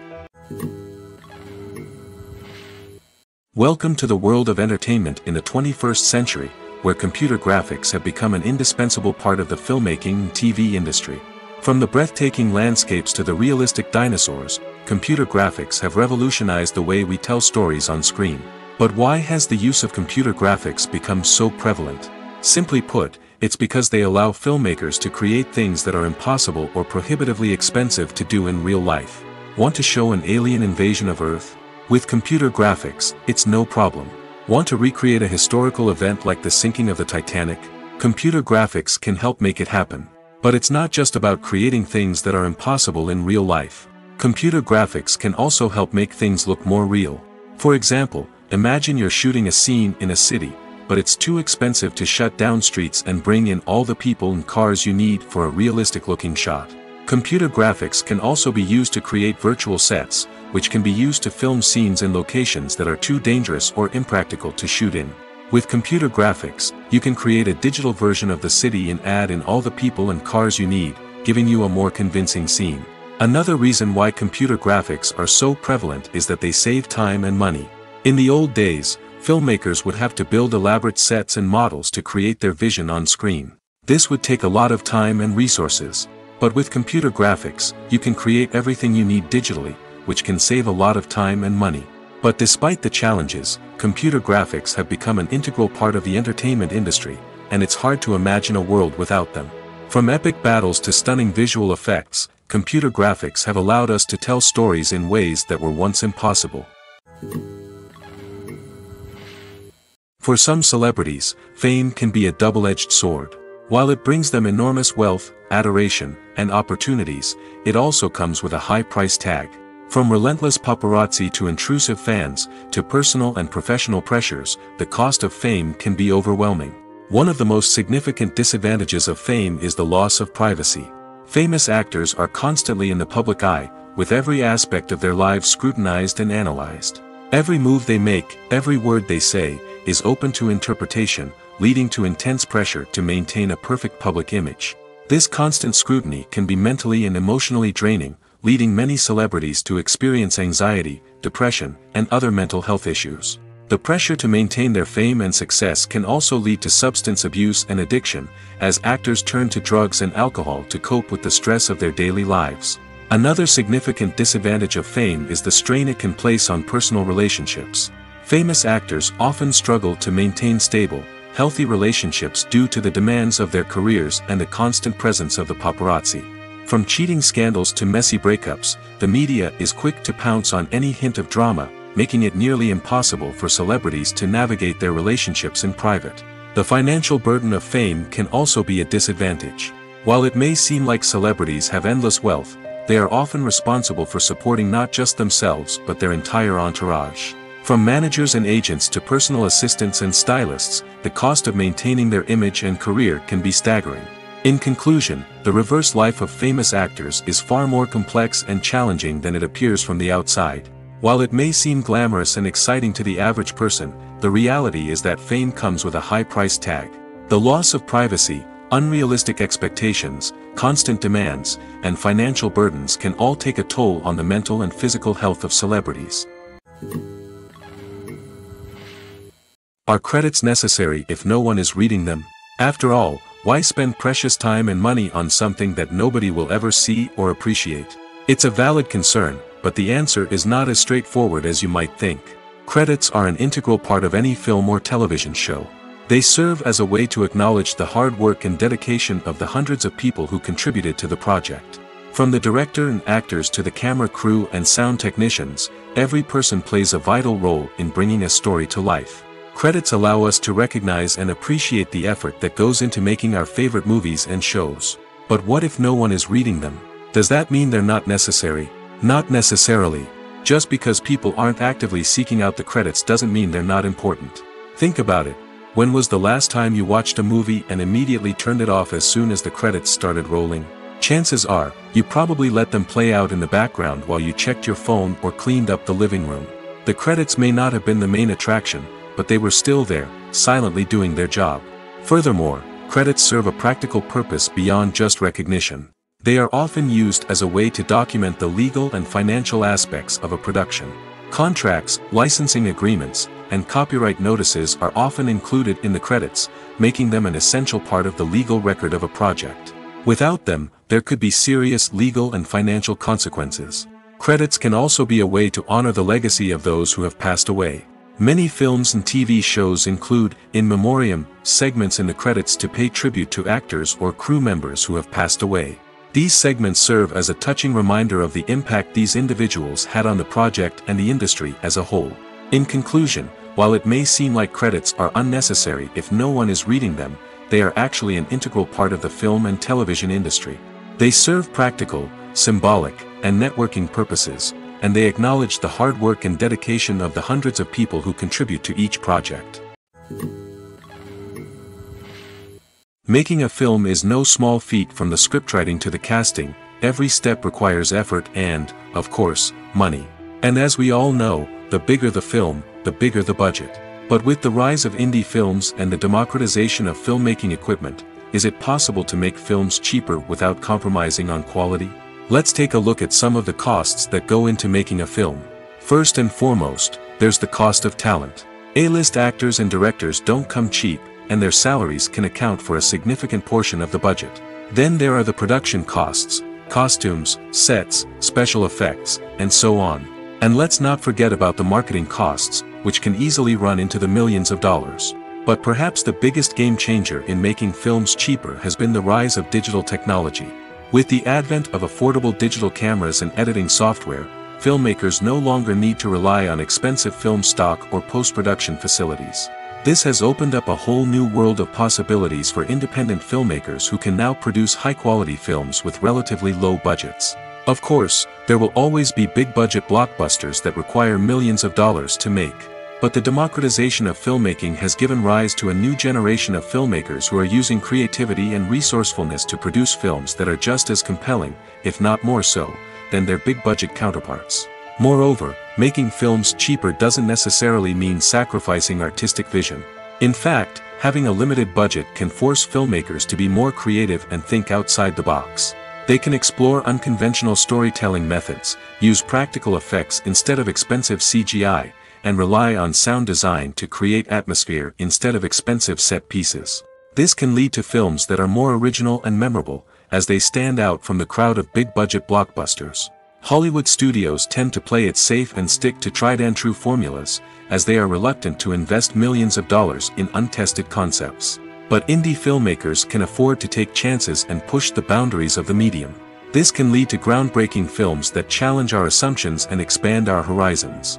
Welcome to the world of entertainment in the 21st century, where computer graphics have become an indispensable part of the filmmaking and TV industry. From the breathtaking landscapes to the realistic dinosaurs, computer graphics have revolutionized the way we tell stories on screen. But why has the use of computer graphics become so prevalent? Simply put, it's because they allow filmmakers to create things that are impossible or prohibitively expensive to do in real life. Want to show an alien invasion of Earth? With computer graphics, it's no problem. Want to recreate a historical event like the sinking of the Titanic? Computer graphics can help make it happen. But it's not just about creating things that are impossible in real life. Computer graphics can also help make things look more real. For example, imagine you're shooting a scene in a city, but it's too expensive to shut down streets and bring in all the people and cars you need for a realistic-looking shot. Computer graphics can also be used to create virtual sets, which can be used to film scenes in locations that are too dangerous or impractical to shoot in. With computer graphics, you can create a digital version of the city and add in all the people and cars you need, giving you a more convincing scene. Another reason why computer graphics are so prevalent is that they save time and money. In the old days, filmmakers would have to build elaborate sets and models to create their vision on screen. This would take a lot of time and resources. But with computer graphics, you can create everything you need digitally, which can save a lot of time and money. But despite the challenges, computer graphics have become an integral part of the entertainment industry, and it's hard to imagine a world without them. From epic battles to stunning visual effects, computer graphics have allowed us to tell stories in ways that were once impossible. For some celebrities, fame can be a double-edged sword. While it brings them enormous wealth, adoration, and opportunities, it also comes with a high price tag. From relentless paparazzi to intrusive fans, to personal and professional pressures, the cost of fame can be overwhelming. One of the most significant disadvantages of fame is the loss of privacy. Famous actors are constantly in the public eye, with every aspect of their lives scrutinized and analyzed. Every move they make, every word they say, is open to interpretation, leading to intense pressure to maintain a perfect public image. This constant scrutiny can be mentally and emotionally draining, leading many celebrities to experience anxiety, depression, and other mental health issues. The pressure to maintain their fame and success can also lead to substance abuse and addiction, as actors turn to drugs and alcohol to cope with the stress of their daily lives. Another significant disadvantage of fame is the strain it can place on personal relationships. Famous actors often struggle to maintain stable, healthy relationships due to the demands of their careers and the constant presence of the paparazzi. From cheating scandals to messy breakups, the media is quick to pounce on any hint of drama, making it nearly impossible for celebrities to navigate their relationships in private. The financial burden of fame can also be a disadvantage. While it may seem like celebrities have endless wealth, they are often responsible for supporting not just themselves but their entire entourage. From managers and agents to personal assistants and stylists, the cost of maintaining their image and career can be staggering. In conclusion, the reverse life of famous actors is far more complex and challenging than it appears from the outside. While it may seem glamorous and exciting to the average person, the reality is that fame comes with a high price tag. The loss of privacy, unrealistic expectations, constant demands, and financial burdens can all take a toll on the mental and physical health of celebrities. Are credits necessary if no one is reading them? After all, why spend precious time and money on something that nobody will ever see or appreciate? It's a valid concern, but the answer is not as straightforward as you might think. Credits are an integral part of any film or television show. They serve as a way to acknowledge the hard work and dedication of the hundreds of people who contributed to the project. From the director and actors to the camera crew and sound technicians, every person plays a vital role in bringing a story to life. Credits allow us to recognize and appreciate the effort that goes into making our favorite movies and shows. But what if no one is reading them? Does that mean they're not necessary? Not necessarily. Just because people aren't actively seeking out the credits doesn't mean they're not important. Think about it. When was the last time you watched a movie and immediately turned it off as soon as the credits started rolling? Chances are, you probably let them play out in the background while you checked your phone or cleaned up the living room. The credits may not have been the main attraction, but they were still there, silently doing their job. Furthermore, credits serve a practical purpose beyond just recognition. They are often used as a way to document the legal and financial aspects of a production. Contracts, licensing agreements, and copyright notices are often included in the credits, making them an essential part of the legal record of a project. Without them, there could be serious legal and financial consequences. Credits can also be a way to honor the legacy of those who have passed away. Many films and TV shows include, in memoriam, segments in the credits to pay tribute to actors or crew members who have passed away. These segments serve as a touching reminder of the impact these individuals had on the project and the industry as a whole. In conclusion, while it may seem like credits are unnecessary if no one is reading them, they are actually an integral part of the film and television industry. They serve practical, symbolic, and networking purposes, and they acknowledge the hard work and dedication of the hundreds of people who contribute to each project. Making a film is no small feat. From the scriptwriting to the casting, every step requires effort and, of course, money. And as we all know, the bigger the film, the bigger the budget. But with the rise of indie films and the democratization of filmmaking equipment, is it possible to make films cheaper without compromising on quality? Let's take a look at some of the costs that go into making a film. First and foremost, there's the cost of talent. A-list actors and directors don't come cheap, and their salaries can account for a significant portion of the budget. Then there are the production costs: costumes, sets, special effects, and so on. And let's not forget about the marketing costs, which can easily run into the millions of dollars. But perhaps the biggest game changer in making films cheaper has been the rise of digital technology. With the advent of affordable digital cameras and editing software, filmmakers no longer need to rely on expensive film stock or post-production facilities. This has opened up a whole new world of possibilities for independent filmmakers who can now produce high-quality films with relatively low budgets. Of course, there will always be big-budget blockbusters that require millions of dollars to make. But the democratization of filmmaking has given rise to a new generation of filmmakers who are using creativity and resourcefulness to produce films that are just as compelling, if not more so, than their big-budget counterparts. Moreover, making films cheaper doesn't necessarily mean sacrificing artistic vision. In fact, having a limited budget can force filmmakers to be more creative and think outside the box. They can explore unconventional storytelling methods, use practical effects instead of expensive CGI, and rely on sound design to create atmosphere instead of expensive set pieces. This can lead to films that are more original and memorable, as they stand out from the crowd of big-budget blockbusters. Hollywood studios tend to play it safe and stick to tried-and-true formulas, as they are reluctant to invest millions of dollars in untested concepts. But indie filmmakers can afford to take chances and push the boundaries of the medium. This can lead to groundbreaking films that challenge our assumptions and expand our horizons.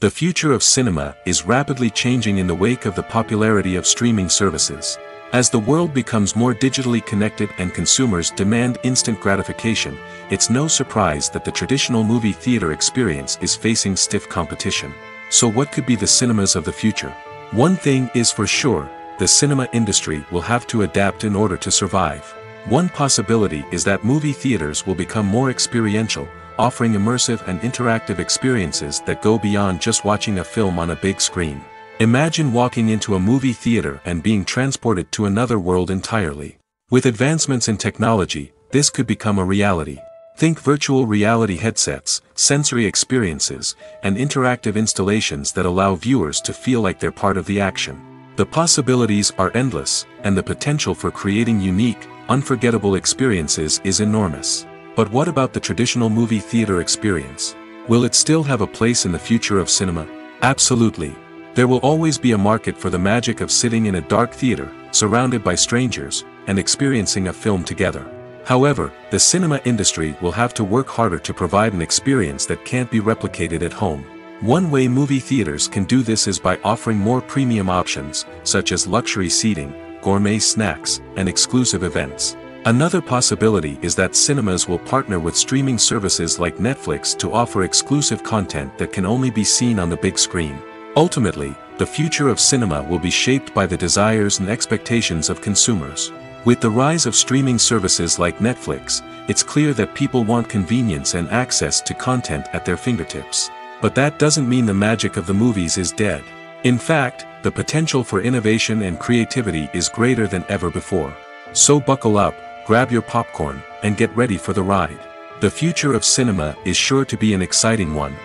The future of cinema is rapidly changing in the wake of the popularity of streaming services. As the world becomes more digitally connected and consumers demand instant gratification, it's no surprise that the traditional movie theater experience is facing stiff competition. So what could be the cinemas of the future? One thing is for sure, the cinema industry will have to adapt in order to survive. One possibility is that movie theaters will become more experiential, offering immersive and interactive experiences that go beyond just watching a film on a big screen. Imagine walking into a movie theater and being transported to another world entirely. With advancements in technology, this could become a reality. Think virtual reality headsets, sensory experiences, and interactive installations that allow viewers to feel like they're part of the action. The possibilities are endless, and the potential for creating unique, unforgettable experiences is enormous. But what about the traditional movie theater experience? Will it still have a place in the future of cinema? Absolutely. There will always be a market for the magic of sitting in a dark theater, surrounded by strangers, and experiencing a film together. However, the cinema industry will have to work harder to provide an experience that can't be replicated at home. One way movie theaters can do this is by offering more premium options, such as luxury seating, gourmet snacks, and exclusive events. Another possibility is that cinemas will partner with streaming services like Netflix to offer exclusive content that can only be seen on the big screen. Ultimately, the future of cinema will be shaped by the desires and expectations of consumers. With the rise of streaming services like Netflix, it's clear that people want convenience and access to content at their fingertips. But that doesn't mean the magic of the movies is dead. In fact, the potential for innovation and creativity is greater than ever before. So buckle up, grab your popcorn, and get ready for the ride. The future of cinema is sure to be an exciting one.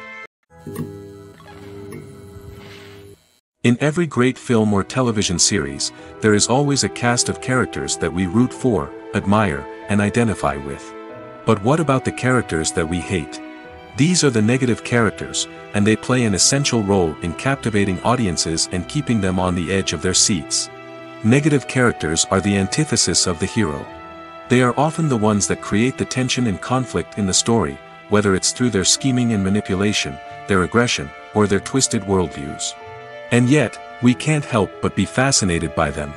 In every great film or television series, there is always a cast of characters that we root for, admire, and identify with. But what about the characters that we hate? These are the negative characters, and they play an essential role in captivating audiences and keeping them on the edge of their seats. Negative characters are the antithesis of the hero. They are often the ones that create the tension and conflict in the story, whether it's through their scheming and manipulation, their aggression, or their twisted worldviews. And yet, we can't help but be fascinated by them.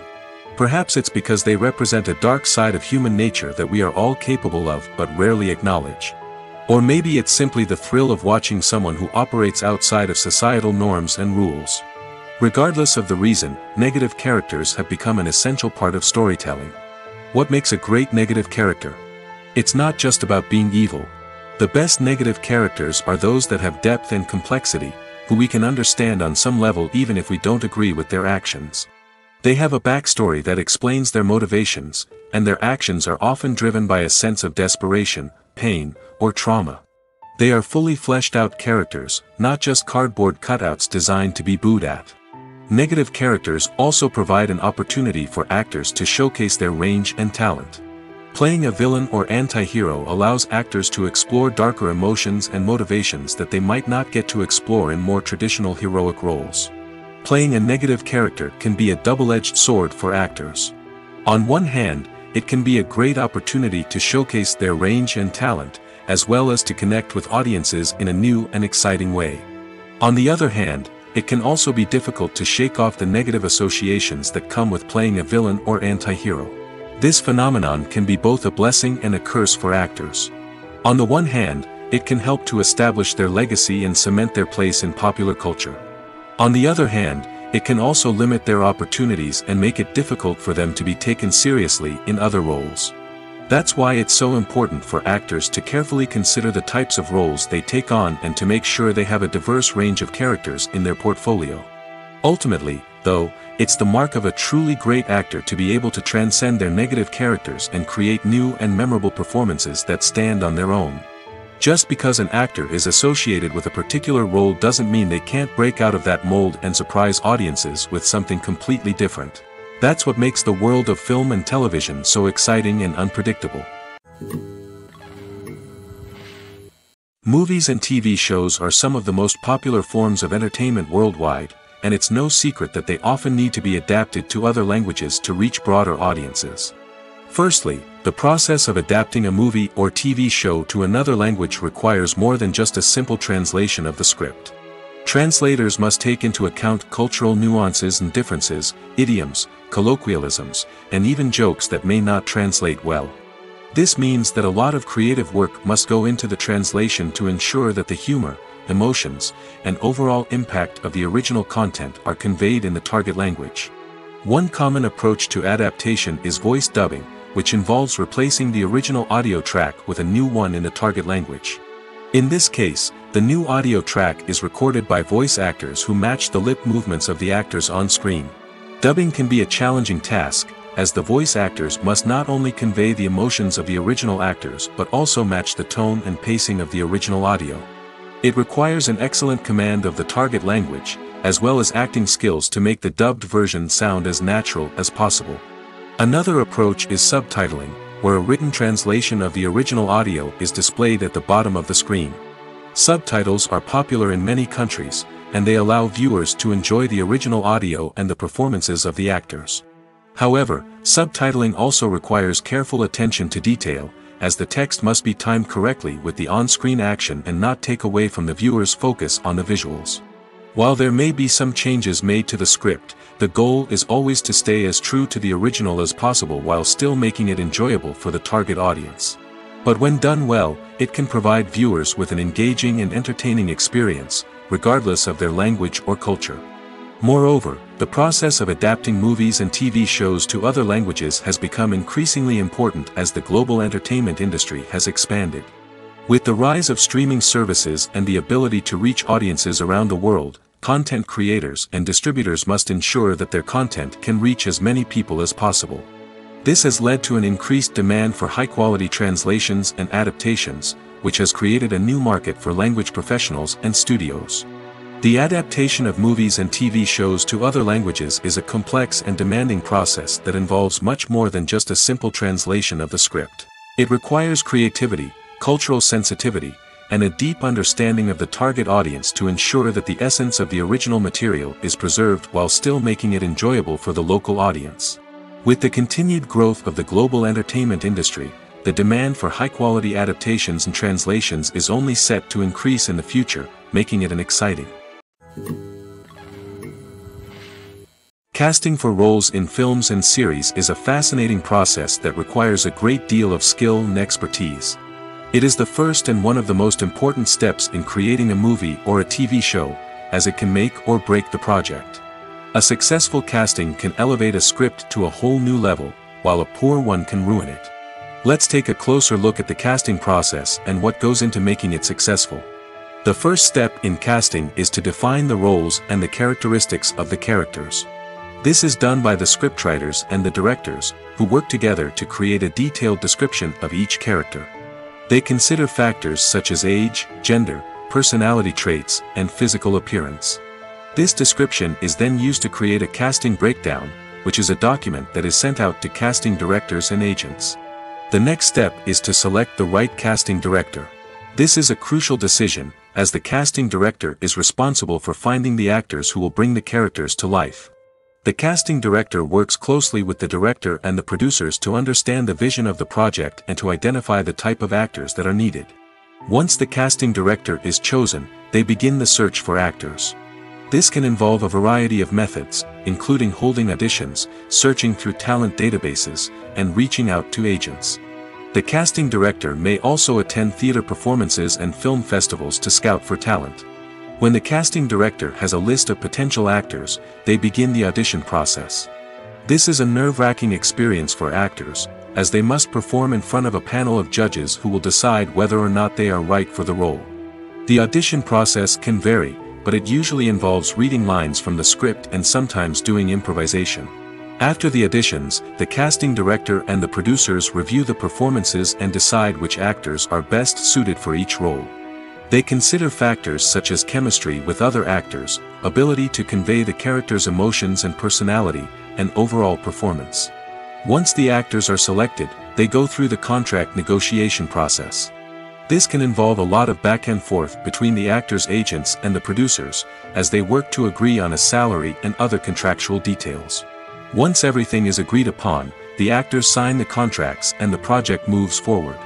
Perhaps it's because they represent a dark side of human nature that we are all capable of but rarely acknowledge. Or maybe it's simply the thrill of watching someone who operates outside of societal norms and rules. Regardless of the reason, negative characters have become an essential part of storytelling. What makes a great negative character? It's not just about being evil. The best negative characters are those that have depth and complexity, who we can understand on some level even if we don't agree with their actions. They have a backstory that explains their motivations, and their actions are often driven by a sense of desperation, pain, or trauma. They are fully fleshed out characters, not just cardboard cutouts designed to be booed at. Negative characters also provide an opportunity for actors to showcase their range and talent. Playing a villain or anti-hero allows actors to explore darker emotions and motivations that they might not get to explore in more traditional heroic roles. Playing a negative character can be a double-edged sword for actors. On one hand, it can be a great opportunity to showcase their range and talent, as well as to connect with audiences in a new and exciting way. On the other hand, it can also be difficult to shake off the negative associations that come with playing a villain or anti-hero. This phenomenon can be both a blessing and a curse for actors. On the one hand, it can help to establish their legacy and cement their place in popular culture. On the other hand, it can also limit their opportunities and make it difficult for them to be taken seriously in other roles. That's why it's so important for actors to carefully consider the types of roles they take on and to make sure they have a diverse range of characters in their portfolio. Ultimately, though, it's the mark of a truly great actor to be able to transcend their negative characters and create new and memorable performances that stand on their own. Just because an actor is associated with a particular role doesn't mean they can't break out of that mold and surprise audiences with something completely different. That's what makes the world of film and television so exciting and unpredictable. Movies and TV shows are some of the most popular forms of entertainment worldwide, and it's no secret that they often need to be adapted to other languages to reach broader audiences. Firstly, the process of adapting a movie or TV show to another language requires more than just a simple translation of the script. Translators must take into account cultural nuances and differences, idioms, colloquialisms, and even jokes that may not translate well. This means that a lot of creative work must go into the translation to ensure that the humor, emotions, and overall impact of the original content are conveyed in the target language. One common approach to adaptation is voice dubbing, which involves replacing the original audio track with a new one in the target language. In this case, the new audio track is recorded by voice actors who match the lip movements of the actors on screen. Dubbing can be a challenging task, as the voice actors must not only convey the emotions of the original actors but also match the tone and pacing of the original audio. It requires an excellent command of the target language, as well as acting skills to make the dubbed version sound as natural as possible. Another approach is subtitling, where a written translation of the original audio is displayed at the bottom of the screen. Subtitles are popular in many countries, and they allow viewers to enjoy the original audio and the performances of the actors. However, subtitling also requires careful attention to detail, as the text must be timed correctly with the on-screen action and not take away from the viewer's focus on the visuals. While there may be some changes made to the script, the goal is always to stay as true to the original as possible while still making it enjoyable for the target audience. But when done well, it can provide viewers with an engaging and entertaining experience, regardless of their language or culture. Moreover, the process of adapting movies and TV shows to other languages has become increasingly important as the global entertainment industry has expanded. With the rise of streaming services and the ability to reach audiences around the world, content creators and distributors must ensure that their content can reach as many people as possible. This has led to an increased demand for high-quality translations and adaptations, which has created a new market for language professionals and studios. The adaptation of movies and TV shows to other languages is a complex and demanding process that involves much more than just a simple translation of the script. It requires creativity, cultural sensitivity, and a deep understanding of the target audience to ensure that the essence of the original material is preserved while still making it enjoyable for the local audience. With the continued growth of the global entertainment industry, the demand for high-quality adaptations and translations is only set to increase in the future, making it an exciting. Casting for roles in films and series is a fascinating process that requires a great deal of skill and expertise. It is the first and one of the most important steps in creating a movie or a TV show, as it can make or break the project. A successful casting can elevate a script to a whole new level, while a poor one can ruin it. Let's take a closer look at the casting process and what goes into making it successful. The first step in casting is to define the roles and the characteristics of the characters. This is done by the scriptwriters and the directors, who work together to create a detailed description of each character. They consider factors such as age, gender, personality traits, and physical appearance. This description is then used to create a casting breakdown, which is a document that is sent out to casting directors and agents. The next step is to select the right casting director. This is a crucial decision, as the casting director is responsible for finding the actors who will bring the characters to life. The casting director works closely with the director and the producers to understand the vision of the project and to identify the type of actors that are needed. Once the casting director is chosen, they begin the search for actors. This can involve a variety of methods, including holding auditions, searching through talent databases, and reaching out to agents. The casting director may also attend theater performances and film festivals to scout for talent. When the casting director has a list of potential actors, they begin the audition process. This is a nerve-wracking experience for actors, as they must perform in front of a panel of judges who will decide whether or not they are right for the role. The audition process can vary, but it usually involves reading lines from the script and sometimes doing improvisation. After the auditions, the casting director and the producers review the performances and decide which actors are best suited for each role. They consider factors such as chemistry with other actors, ability to convey the character's emotions and personality, and overall performance. Once the actors are selected, they go through the contract negotiation process. This can involve a lot of back and forth between the actors' agents and the producers, as they work to agree on a salary and other contractual details. Once everything is agreed upon, the actors sign the contracts and the project moves forward.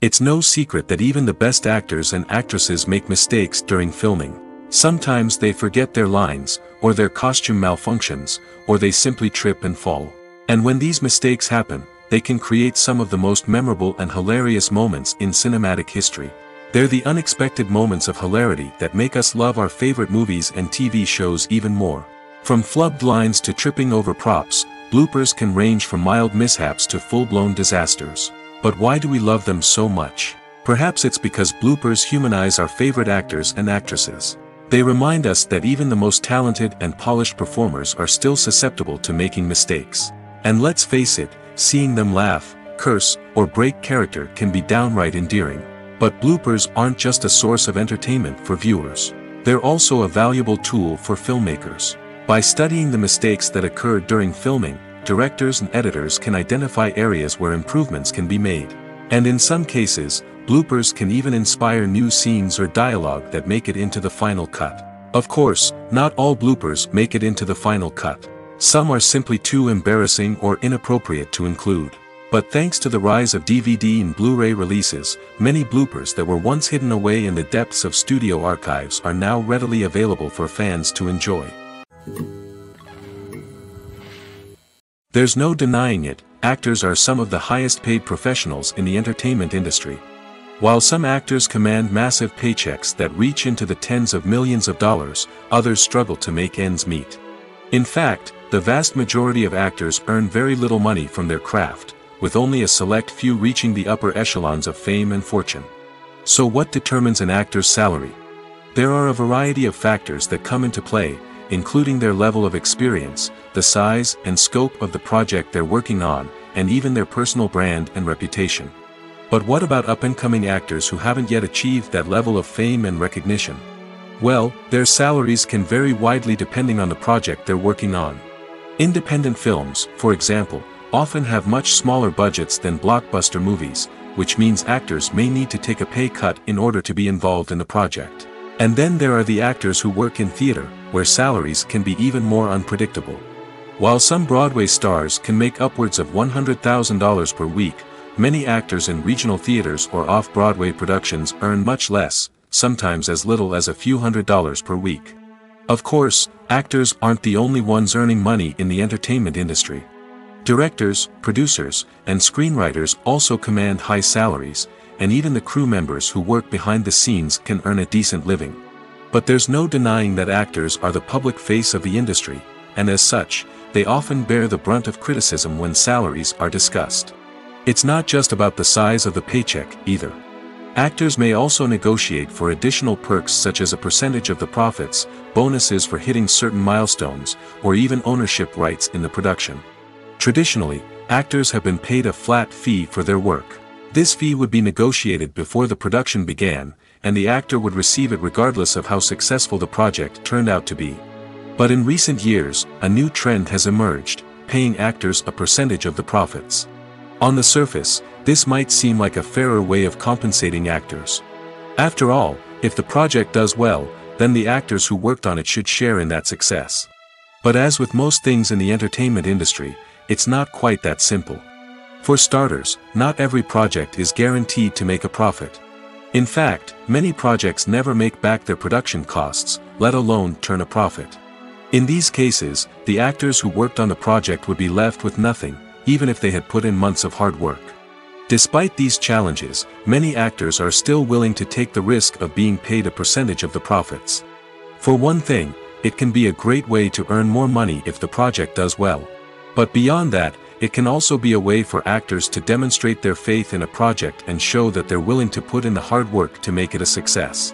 It's no secret that even the best actors and actresses make mistakes during filming. Sometimes they forget their lines, or their costume malfunctions, or they simply trip and fall. And when these mistakes happen, they can create some of the most memorable and hilarious moments in cinematic history. They're the unexpected moments of hilarity that make us love our favorite movies and TV shows even more. From flubbed lines to tripping over props, bloopers can range from mild mishaps to full-blown disasters. But why do we love them so much? Perhaps it's because bloopers humanize our favorite actors and actresses. They remind us that even the most talented and polished performers are still susceptible to making mistakes. And let's face it, seeing them laugh, curse, or break character can be downright endearing. But bloopers aren't just a source of entertainment for viewers. They're also a valuable tool for filmmakers. By studying the mistakes that occur during filming, directors and editors can identify areas where improvements can be made. And in some cases, bloopers can even inspire new scenes or dialogue that make it into the final cut. Of course, not all bloopers make it into the final cut. Some are simply too embarrassing or inappropriate to include. But thanks to the rise of DVD and Blu-ray releases, many bloopers that were once hidden away in the depths of studio archives are now readily available for fans to enjoy. There's no denying it, actors are some of the highest-paid professionals in the entertainment industry. While some actors command massive paychecks that reach into the tens of millions of dollars, others struggle to make ends meet. In fact, the vast majority of actors earn very little money from their craft, with only a select few reaching the upper echelons of fame and fortune. So what determines an actor's salary? There are a variety of factors that come into play, including their level of experience, the size and scope of the project they're working on, and even their personal brand and reputation. But what about up-and-coming actors who haven't yet achieved that level of fame and recognition? Well, their salaries can vary widely depending on the project they're working on. Independent films, for example, often have much smaller budgets than blockbuster movies, which means actors may need to take a pay cut in order to be involved in the project. And then there are the actors who work in theater, where salaries can be even more unpredictable. While some Broadway stars can make upwards of $100,000 per week, many actors in regional theaters or off-Broadway productions earn much less, sometimes as little as a few $100s per week. Of course, actors aren't the only ones earning money in the entertainment industry. Directors, producers, and screenwriters also command high salaries, and even the crew members who work behind the scenes can earn a decent living. But there's no denying that actors are the public face of the industry, and as such, they often bear the brunt of criticism when salaries are discussed. It's not just about the size of the paycheck, either. Actors may also negotiate for additional perks such as a percentage of the profits, bonuses for hitting certain milestones, or even ownership rights in the production. Traditionally, actors have been paid a flat fee for their work. This fee would be negotiated before the production began, and the actor would receive it regardless of how successful the project turned out to be. But in recent years, a new trend has emerged, paying actors a percentage of the profits. On the surface, this might seem like a fairer way of compensating actors. After all, if the project does well, then the actors who worked on it should share in that success. But as with most things in the entertainment industry, it's not quite that simple. For starters, not every project is guaranteed to make a profit. In fact, many projects never make back their production costs, let alone turn a profit. In these cases, the actors who worked on the project would be left with nothing, even if they had put in months of hard work. Despite these challenges, many actors are still willing to take the risk of being paid a percentage of the profits. For one thing, it can be a great way to earn more money if the project does well. But beyond that, it can also be a way for actors to demonstrate their faith in a project and show that they're willing to put in the hard work to make it a success.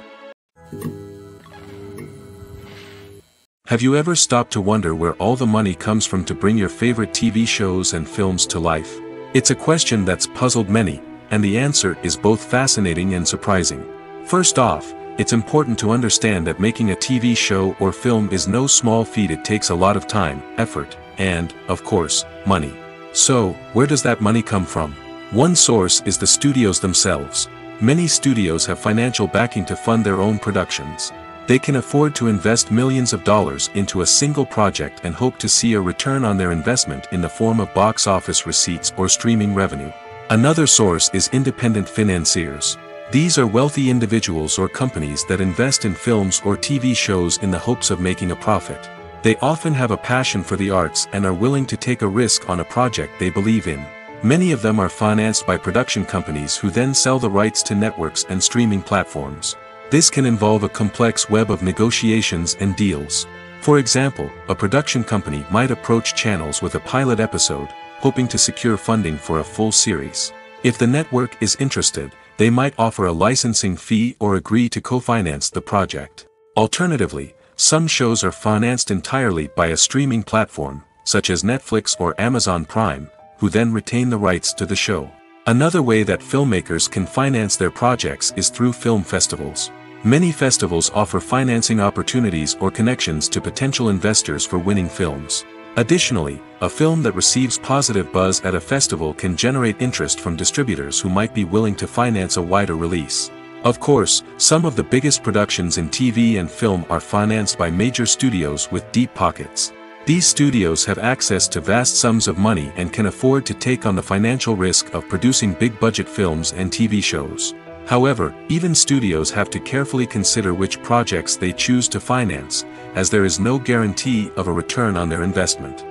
Have you ever stopped to wonder where all the money comes from to bring your favorite TV shows and films to life? It's a question that's puzzled many, and the answer is both fascinating and surprising. First off, it's important to understand that making a TV show or film is no small feat. It takes a lot of time, effort, and, of course, money. So, where does that money come from? One source is the studios themselves. Many studios have financial backing to fund their own productions. They can afford to invest millions of dollars into a single project and hope to see a return on their investment in the form of box office receipts or streaming revenue. Another source is independent financiers. These are wealthy individuals or companies that invest in films or TV shows in the hopes of making a profit. They often have a passion for the arts and are willing to take a risk on a project they believe in. Many of them are financed by production companies who then sell the rights to networks and streaming platforms. This can involve a complex web of negotiations and deals. For example, a production company might approach channels with a pilot episode, hoping to secure funding for a full series. If the network is interested, they might offer a licensing fee or agree to co-finance the project. Alternatively, some shows are financed entirely by a streaming platform, such as Netflix or Amazon Prime, who then retain the rights to the show. Another way that filmmakers can finance their projects is through film festivals. Many festivals offer financing opportunities or connections to potential investors for winning films. Additionally, a film that receives positive buzz at a festival can generate interest from distributors who might be willing to finance a wider release. Of course, some of the biggest productions in TV and film are financed by major studios with deep pockets. These studios have access to vast sums of money and can afford to take on the financial risk of producing big-budget films and TV shows. However, even studios have to carefully consider which projects they choose to finance, as there is no guarantee of a return on their investment.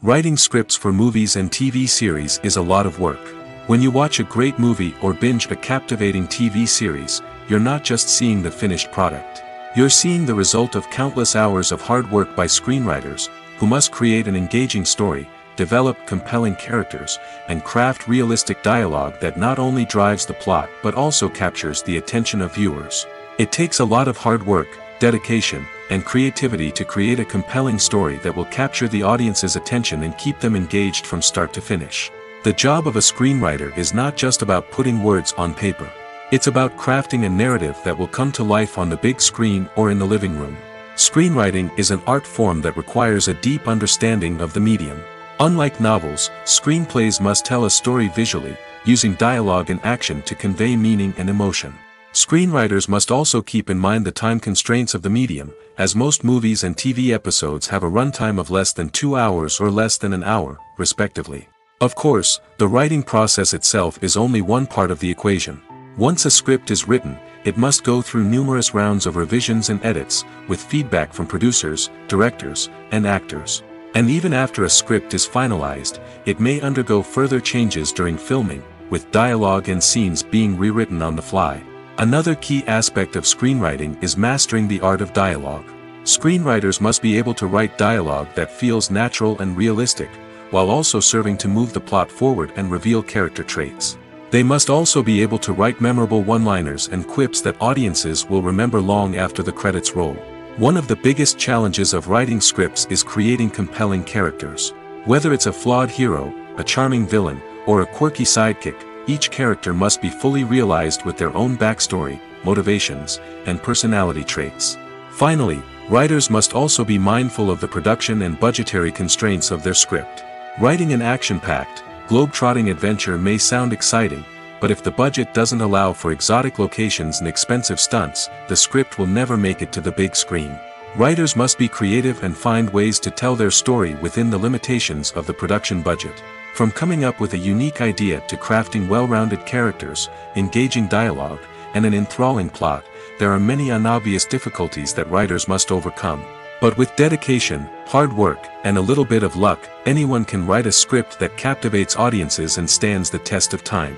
Writing scripts for movies and TV series is a lot of work. When you watch a great movie or binge a captivating TV series, you're not just seeing the finished product. You're seeing the result of countless hours of hard work by screenwriters, who must create an engaging story, develop compelling characters, and craft realistic dialogue that not only drives the plot but also captures the attention of viewers. It takes a lot of hard work, dedication, and creativity to create a compelling story that will capture the audience's attention and keep them engaged from start to finish. The job of a screenwriter is not just about putting words on paper. It's about crafting a narrative that will come to life on the big screen or in the living room. Screenwriting is an art form that requires a deep understanding of the medium. Unlike novels, screenplays must tell a story visually, using dialogue and action to convey meaning and emotion. Screenwriters must also keep in mind the time constraints of the medium, as most movies and TV episodes have a runtime of less than 2 hours or less than an hour, respectively. Of course, the writing process itself is only one part of the equation. Once a script is written, it must go through numerous rounds of revisions and edits, with feedback from producers, directors, and actors. And even after a script is finalized, it may undergo further changes during filming, with dialogue and scenes being rewritten on the fly. Another key aspect of screenwriting is mastering the art of dialogue. Screenwriters must be able to write dialogue that feels natural and realistic, while also serving to move the plot forward and reveal character traits. They must also be able to write memorable one-liners and quips that audiences will remember long after the credits roll. One of the biggest challenges of writing scripts is creating compelling characters. Whether it's a flawed hero, a charming villain, or a quirky sidekick, each character must be fully realized with their own backstory, motivations, and personality traits. Finally, writers must also be mindful of the production and budgetary constraints of their script. Writing an action-packed, globe-trotting adventure may sound exciting, but if the budget doesn't allow for exotic locations and expensive stunts, the script will never make it to the big screen. Writers must be creative and find ways to tell their story within the limitations of the production budget. From coming up with a unique idea to crafting well-rounded characters, engaging dialogue, and an enthralling plot, there are many unobvious difficulties that writers must overcome. But with dedication, hard work, and a little bit of luck, anyone can write a script that captivates audiences and stands the test of time.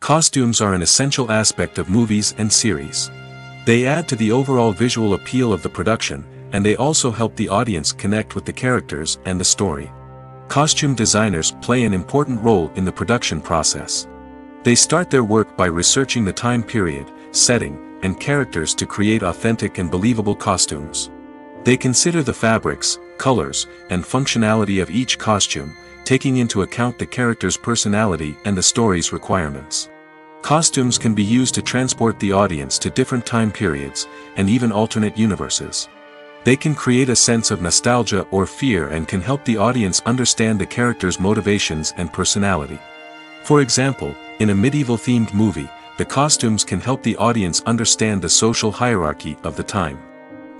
Costumes are an essential aspect of movies and series. They add to the overall visual appeal of the production, and they also help the audience connect with the characters and the story. Costume designers play an important role in the production process. They start their work by researching the time period, setting, and characters to create authentic and believable costumes. They consider the fabrics, colors, and functionality of each costume, taking into account the character's personality and the story's requirements. Costumes can be used to transport the audience to different time periods, and even alternate universes. They can create a sense of nostalgia or fear and can help the audience understand the character's motivations and personality. For example, in a medieval-themed movie, the costumes can help the audience understand the social hierarchy of the time.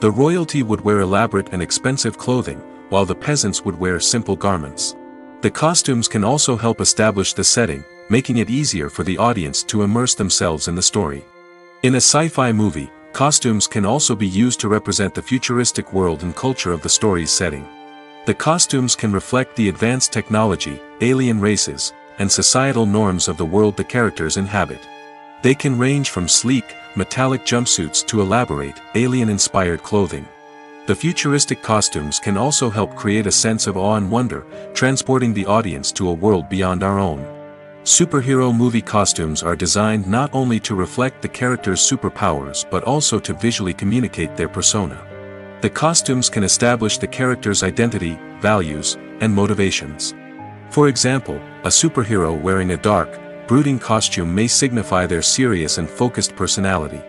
The royalty would wear elaborate and expensive clothing, while the peasants would wear simple garments. The costumes can also help establish the setting, making it easier for the audience to immerse themselves in the story. In a sci-fi movie, costumes can also be used to represent the futuristic world and culture of the story's setting. The costumes can reflect the advanced technology, alien races, and societal norms of the world the characters inhabit. They can range from sleek, metallic jumpsuits to elaborate, alien-inspired clothing. The futuristic costumes can also help create a sense of awe and wonder, transporting the audience to a world beyond our own. Superhero movie costumes are designed not only to reflect the characters' superpowers but also to visually communicate their persona. The costumes can establish the character's identity, values, and motivations. For example, a superhero wearing a dark, brooding costume may signify their serious and focused personality.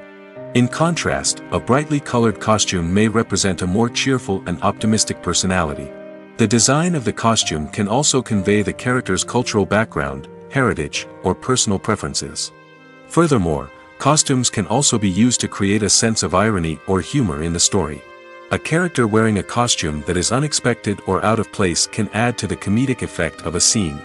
In contrast, a brightly colored costume may represent a more cheerful and optimistic personality. The design of the costume can also convey the character's cultural background, heritage, or personal preferences. Furthermore, costumes can also be used to create a sense of irony or humor in the story. A character wearing a costume that is unexpected or out of place can add to the comedic effect of a scene.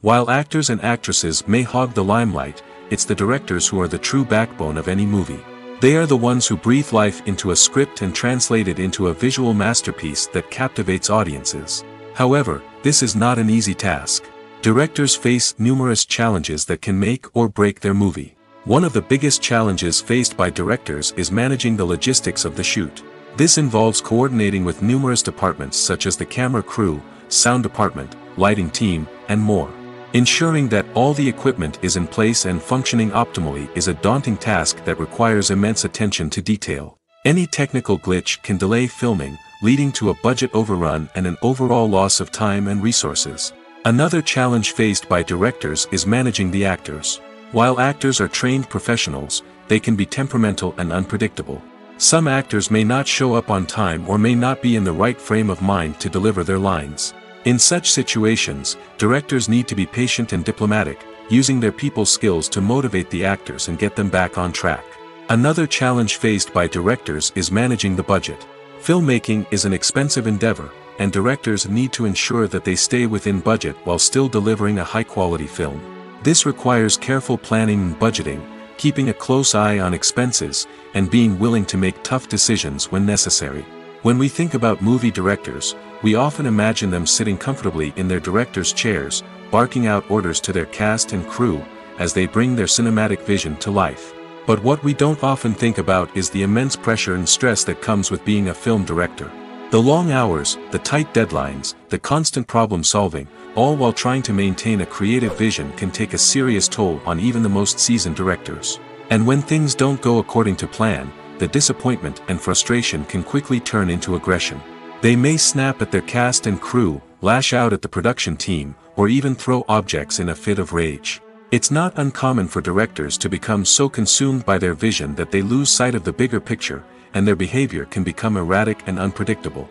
While actors and actresses may hog the limelight, it's the directors who are the true backbone of any movie. They are the ones who breathe life into a script and translate it into a visual masterpiece that captivates audiences. However, this is not an easy task. Directors face numerous challenges that can make or break their movie. One of the biggest challenges faced by directors is managing the logistics of the shoot. This involves coordinating with numerous departments such as the camera crew, sound department, lighting team, and more. Ensuring that all the equipment is in place and functioning optimally is a daunting task that requires immense attention to detail. Any technical glitch can delay filming, leading to a budget overrun and an overall loss of time and resources. Another challenge faced by directors is managing the actors. While actors are trained professionals, they can be temperamental and unpredictable. Some actors may not show up on time or may not be in the right frame of mind to deliver their lines. In such situations, directors need to be patient and diplomatic, using their people's skills to motivate the actors and get them back on track. Another challenge faced by directors is managing the budget. Filmmaking is an expensive endeavor, and directors need to ensure that they stay within budget while still delivering a high-quality film. This requires careful planning and budgeting, keeping a close eye on expenses, and being willing to make tough decisions when necessary. When we think about movie directors, we often imagine them sitting comfortably in their director's chairs, barking out orders to their cast and crew, as they bring their cinematic vision to life. But what we don't often think about is the immense pressure and stress that comes with being a film director. The long hours, the tight deadlines, the constant problem solving, all while trying to maintain a creative vision can take a serious toll on even the most seasoned directors. And when things don't go according to plan, the disappointment and frustration can quickly turn into aggression. They may snap at their cast and crew, lash out at the production team, or even throw objects in a fit of rage. It's not uncommon for directors to become so consumed by their vision that they lose sight of the bigger picture, and their behavior can become erratic and unpredictable.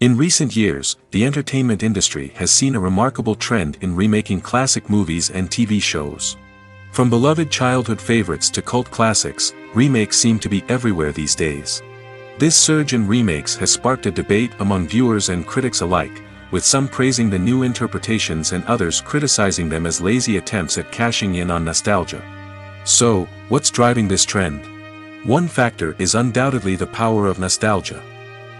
In recent years, the entertainment industry has seen a remarkable trend in remaking classic movies and TV shows. From beloved childhood favorites to cult classics, remakes seem to be everywhere these days. This surge in remakes has sparked a debate among viewers and critics alike, with some praising the new interpretations and others criticizing them as lazy attempts at cashing in on nostalgia. So, what's driving this trend? One factor is undoubtedly the power of nostalgia.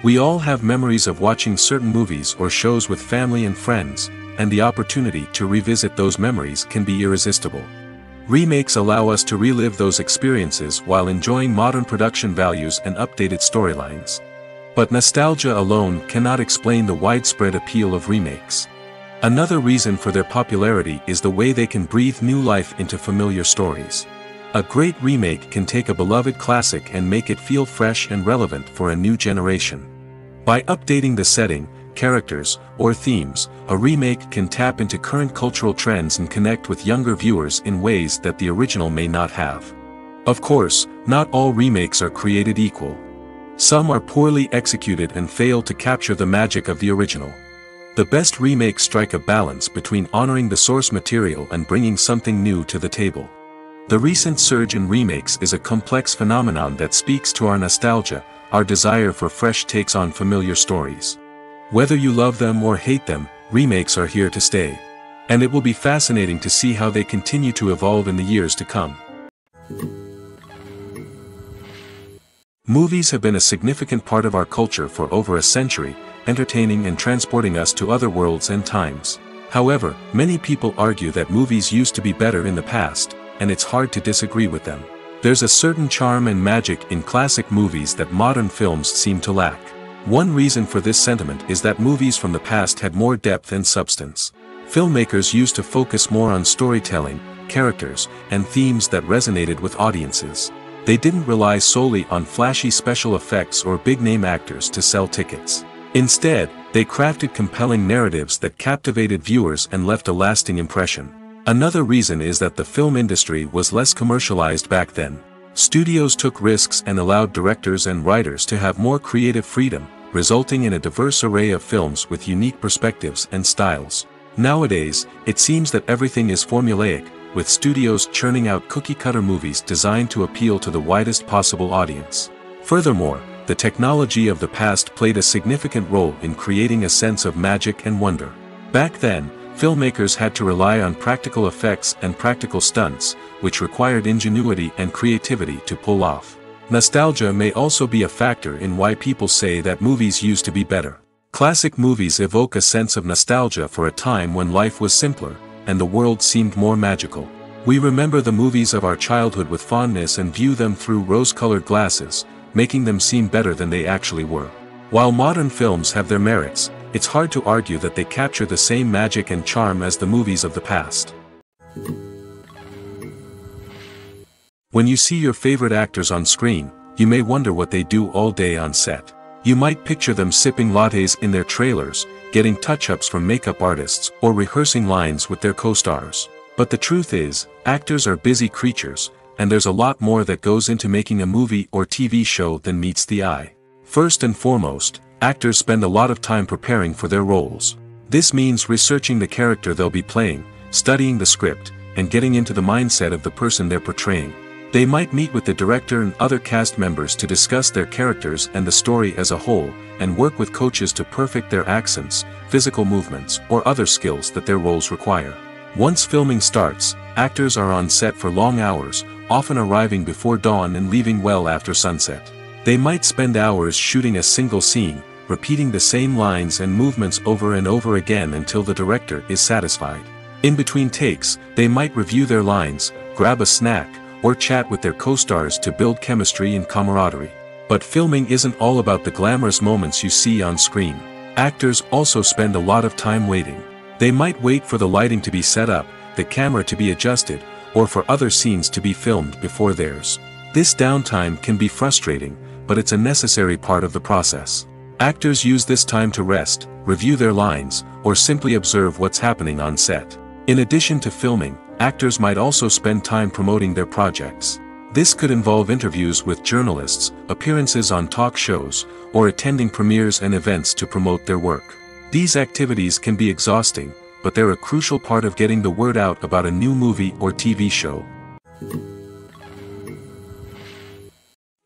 We all have memories of watching certain movies or shows with family and friends, and the opportunity to revisit those memories can be irresistible. Remakes allow us to relive those experiences while enjoying modern production values and updated storylines. But nostalgia alone cannot explain the widespread appeal of remakes. Another reason for their popularity is the way they can breathe new life into familiar stories. A great remake can take a beloved classic and make it feel fresh and relevant for a new generation. By updating the setting, characters, or themes, a remake can tap into current cultural trends and connect with younger viewers in ways that the original may not have. Of course, not all remakes are created equal. Some are poorly executed and fail to capture the magic of the original. The best remakes strike a balance between honoring the source material and bringing something new to the table. The recent surge in remakes is a complex phenomenon that speaks to our nostalgia, our desire for fresh takes on familiar stories. Whether you love them or hate them, remakes are here to stay. and it will be fascinating to see how they continue to evolve in the years to come. Movies have been a significant part of our culture for over a century, entertaining and transporting us to other worlds and times. However, many people argue that movies used to be better in the past, and it's hard to disagree with them. There's a certain charm and magic in classic movies that modern films seem to lack. One reason for this sentiment is that movies from the past had more depth and substance. Filmmakers used to focus more on storytelling, characters, and themes that resonated with audiences. They didn't rely solely on flashy special effects or big-name actors to sell tickets. Instead, they crafted compelling narratives that captivated viewers and left a lasting impression. Another reason is that the film industry was less commercialized back then. Studios took risks and allowed directors and writers to have more creative freedom, resulting in a diverse array of films with unique perspectives and styles. Nowadays, it seems that everything is formulaic, with studios churning out cookie-cutter movies designed to appeal to the widest possible audience. Furthermore, the technology of the past played a significant role in creating a sense of magic and wonder. Back then, filmmakers had to rely on practical effects and practical stunts, which required ingenuity and creativity to pull off. Nostalgia may also be a factor in why people say that movies used to be better. Classic movies evoke a sense of nostalgia for a time when life was simpler, and the world seemed more magical. We remember the movies of our childhood with fondness and view them through rose-colored glasses, making them seem better than they actually were. While modern films have their merits, it's hard to argue that they capture the same magic and charm as the movies of the past. When you see your favorite actors on screen, you may wonder what they do all day on set. You might picture them sipping lattes in their trailers, getting touch-ups from makeup artists, or rehearsing lines with their co-stars. But the truth is, actors are busy creatures, and there's a lot more that goes into making a movie or TV show than meets the eye. First and foremost, actors spend a lot of time preparing for their roles. This means researching the character they'll be playing, studying the script, and getting into the mindset of the person they're portraying. They might meet with the director and other cast members to discuss their characters and the story as a whole, and work with coaches to perfect their accents, physical movements, or other skills that their roles require. Once filming starts, actors are on set for long hours, often arriving before dawn and leaving well after sunset. They might spend hours shooting a single scene, repeating the same lines and movements over and over again until the director is satisfied. In between takes, they might review their lines, grab a snack, or chat with their co-stars to build chemistry and camaraderie. But filming isn't all about the glamorous moments you see on screen. Actors also spend a lot of time waiting. They might wait for the lighting to be set up, the camera to be adjusted, or for other scenes to be filmed before theirs. This downtime can be frustrating, but it's a necessary part of the process. Actors use this time to rest, review their lines, or simply observe what's happening on set. In addition to filming, actors might also spend time promoting their projects. This could involve interviews with journalists, appearances on talk shows, or attending premieres and events to promote their work. These activities can be exhausting, but they're a crucial part of getting the word out about a new movie or TV show.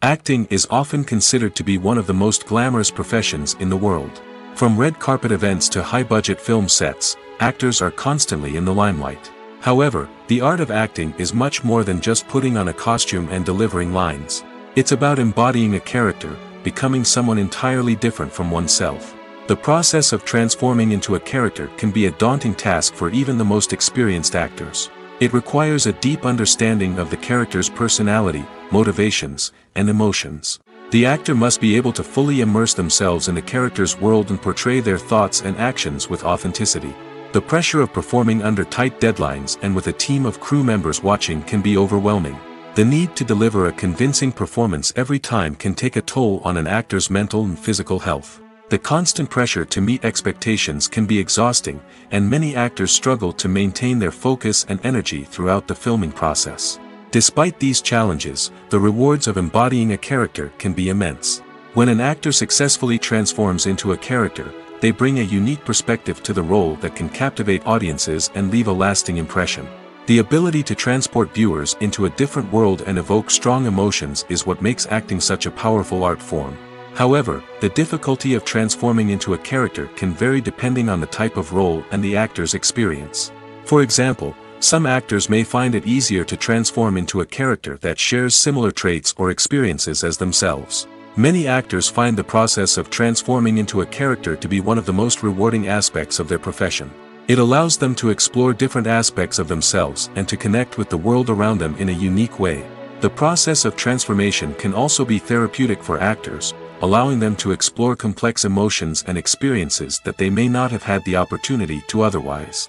Acting is often considered to be one of the most glamorous professions in the world. From red carpet events to high-budget film sets, actors are constantly in the limelight. However, the art of acting is much more than just putting on a costume and delivering lines. It's about embodying a character, becoming someone entirely different from oneself. The process of transforming into a character can be a daunting task for even the most experienced actors. It requires a deep understanding of the character's personality, motivations, and emotions. The actor must be able to fully immerse themselves in the character's world and portray their thoughts and actions with authenticity. The pressure of performing under tight deadlines and with a team of crew members watching can be overwhelming. The need to deliver a convincing performance every time can take a toll on an actor's mental and physical health. The constant pressure to meet expectations can be exhausting, and many actors struggle to maintain their focus and energy throughout the filming process. Despite these challenges, the rewards of embodying a character can be immense. When an actor successfully transforms into a character, they bring a unique perspective to the role that can captivate audiences and leave a lasting impression. The ability to transport viewers into a different world and evoke strong emotions is what makes acting such a powerful art form. However, the difficulty of transforming into a character can vary depending on the type of role and the actor's experience. For example, some actors may find it easier to transform into a character that shares similar traits or experiences as themselves. Many actors find the process of transforming into a character to be one of the most rewarding aspects of their profession. It allows them to explore different aspects of themselves and to connect with the world around them in a unique way. The process of transformation can also be therapeutic for actors, allowing them to explore complex emotions and experiences that they may not have had the opportunity to otherwise.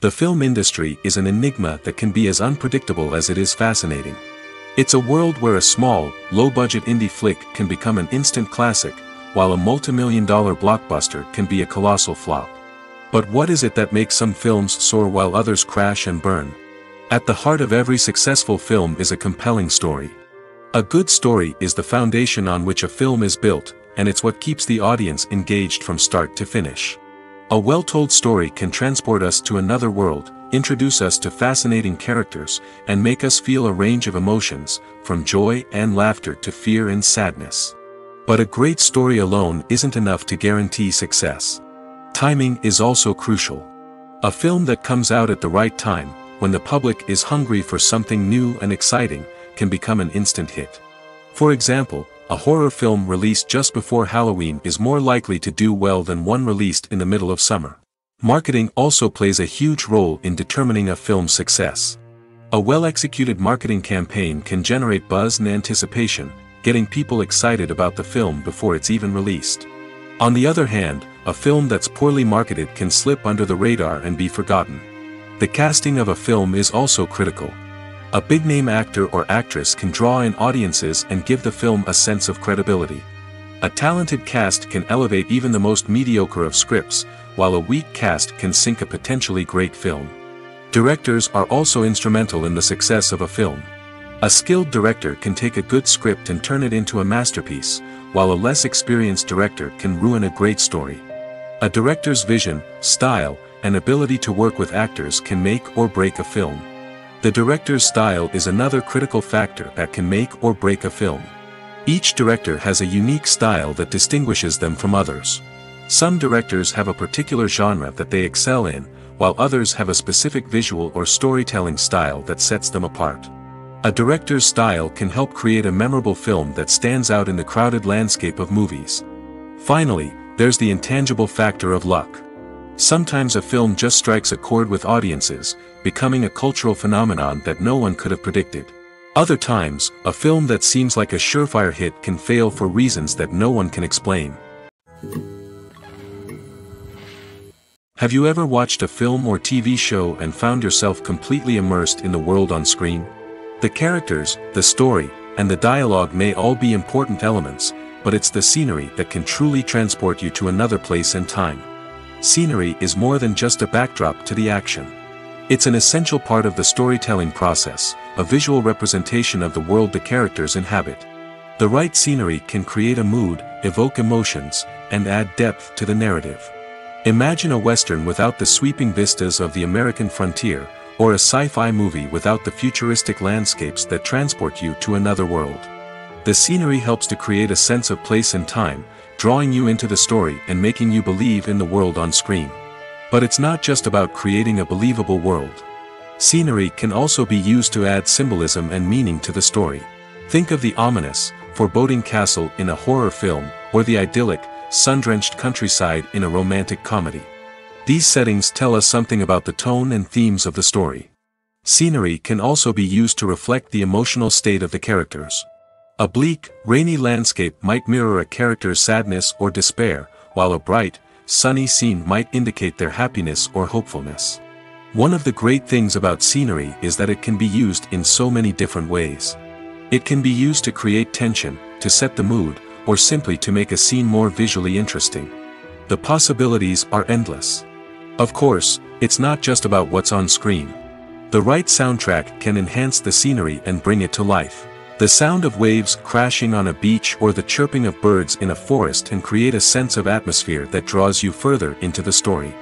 The film industry is an enigma that can be as unpredictable as it is fascinating. It's a world where a small, low-budget indie flick can become an instant classic, while a multi-million-dollar blockbuster can be a colossal flop. But what is it that makes some films soar while others crash and burn? At the heart of every successful film is a compelling story. A good story is the foundation on which a film is built, and it's what keeps the audience engaged from start to finish. A well-told story can transport us to another world, introduce us to fascinating characters, and make us feel a range of emotions, from joy and laughter to fear and sadness. But a great story alone isn't enough to guarantee success. Timing is also crucial. A film that comes out at the right time, when the public is hungry for something new and exciting, can become an instant hit. For example, a horror film released just before Halloween is more likely to do well than one released in the middle of summer. Marketing also plays a huge role in determining a film's success. A well-executed marketing campaign can generate buzz and anticipation, getting people excited about the film before it's even released. On the other hand, a film that's poorly marketed can slip under the radar and be forgotten. The casting of a film is also critical. A big-name actor or actress can draw in audiences and give the film a sense of credibility. A talented cast can elevate even the most mediocre of scripts, while a weak cast can sink a potentially great film. Directors are also instrumental in the success of a film. A skilled director can take a good script and turn it into a masterpiece, while a less experienced director can ruin a great story. A director's vision, style, and ability to work with actors can make or break a film. The director's style is another critical factor that can make or break a film. Each director has a unique style that distinguishes them from others. Some directors have a particular genre that they excel in, while others have a specific visual or storytelling style that sets them apart. A director's style can help create a memorable film that stands out in the crowded landscape of movies. Finally, there's the intangible factor of luck. Sometimes a film just strikes a chord with audiences, becoming a cultural phenomenon that no one could have predicted. Other times, a film that seems like a surefire hit can fail for reasons that no one can explain. Have you ever watched a film or TV show and found yourself completely immersed in the world on screen? The characters, the story, and the dialogue may all be important elements, but it's the scenery that can truly transport you to another place and time. Scenery is more than just a backdrop to the action. It's an essential part of the storytelling process, a visual representation of the world the characters inhabit. The right scenery can create a mood, evoke emotions, and add depth to the narrative. Imagine a Western without the sweeping vistas of the American frontier, or a sci-fi movie without the futuristic landscapes that transport you to another world. The scenery helps to create a sense of place and time, drawing you into the story and making you believe in the world on screen. But it's not just about creating a believable world. Scenery can also be used to add symbolism and meaning to the story. Think of the ominous, foreboding castle in a horror film, or the idyllic, sun-drenched countryside in a romantic comedy. These settings tell us something about the tone and themes of the story. Scenery can also be used to reflect the emotional state of the characters. A bleak, rainy landscape might mirror a character's sadness or despair, while a bright, sunny scene might indicate their happiness or hopefulness. One of the great things about scenery is that it can be used in so many different ways. It can be used to create tension, to set the mood, or simply to make a scene more visually interesting. The possibilities are endless. Of course, it's not just about what's on screen. The right soundtrack can enhance the scenery and bring it to life. The sound of waves crashing on a beach or the chirping of birds in a forest can create a sense of atmosphere that draws you further into the story.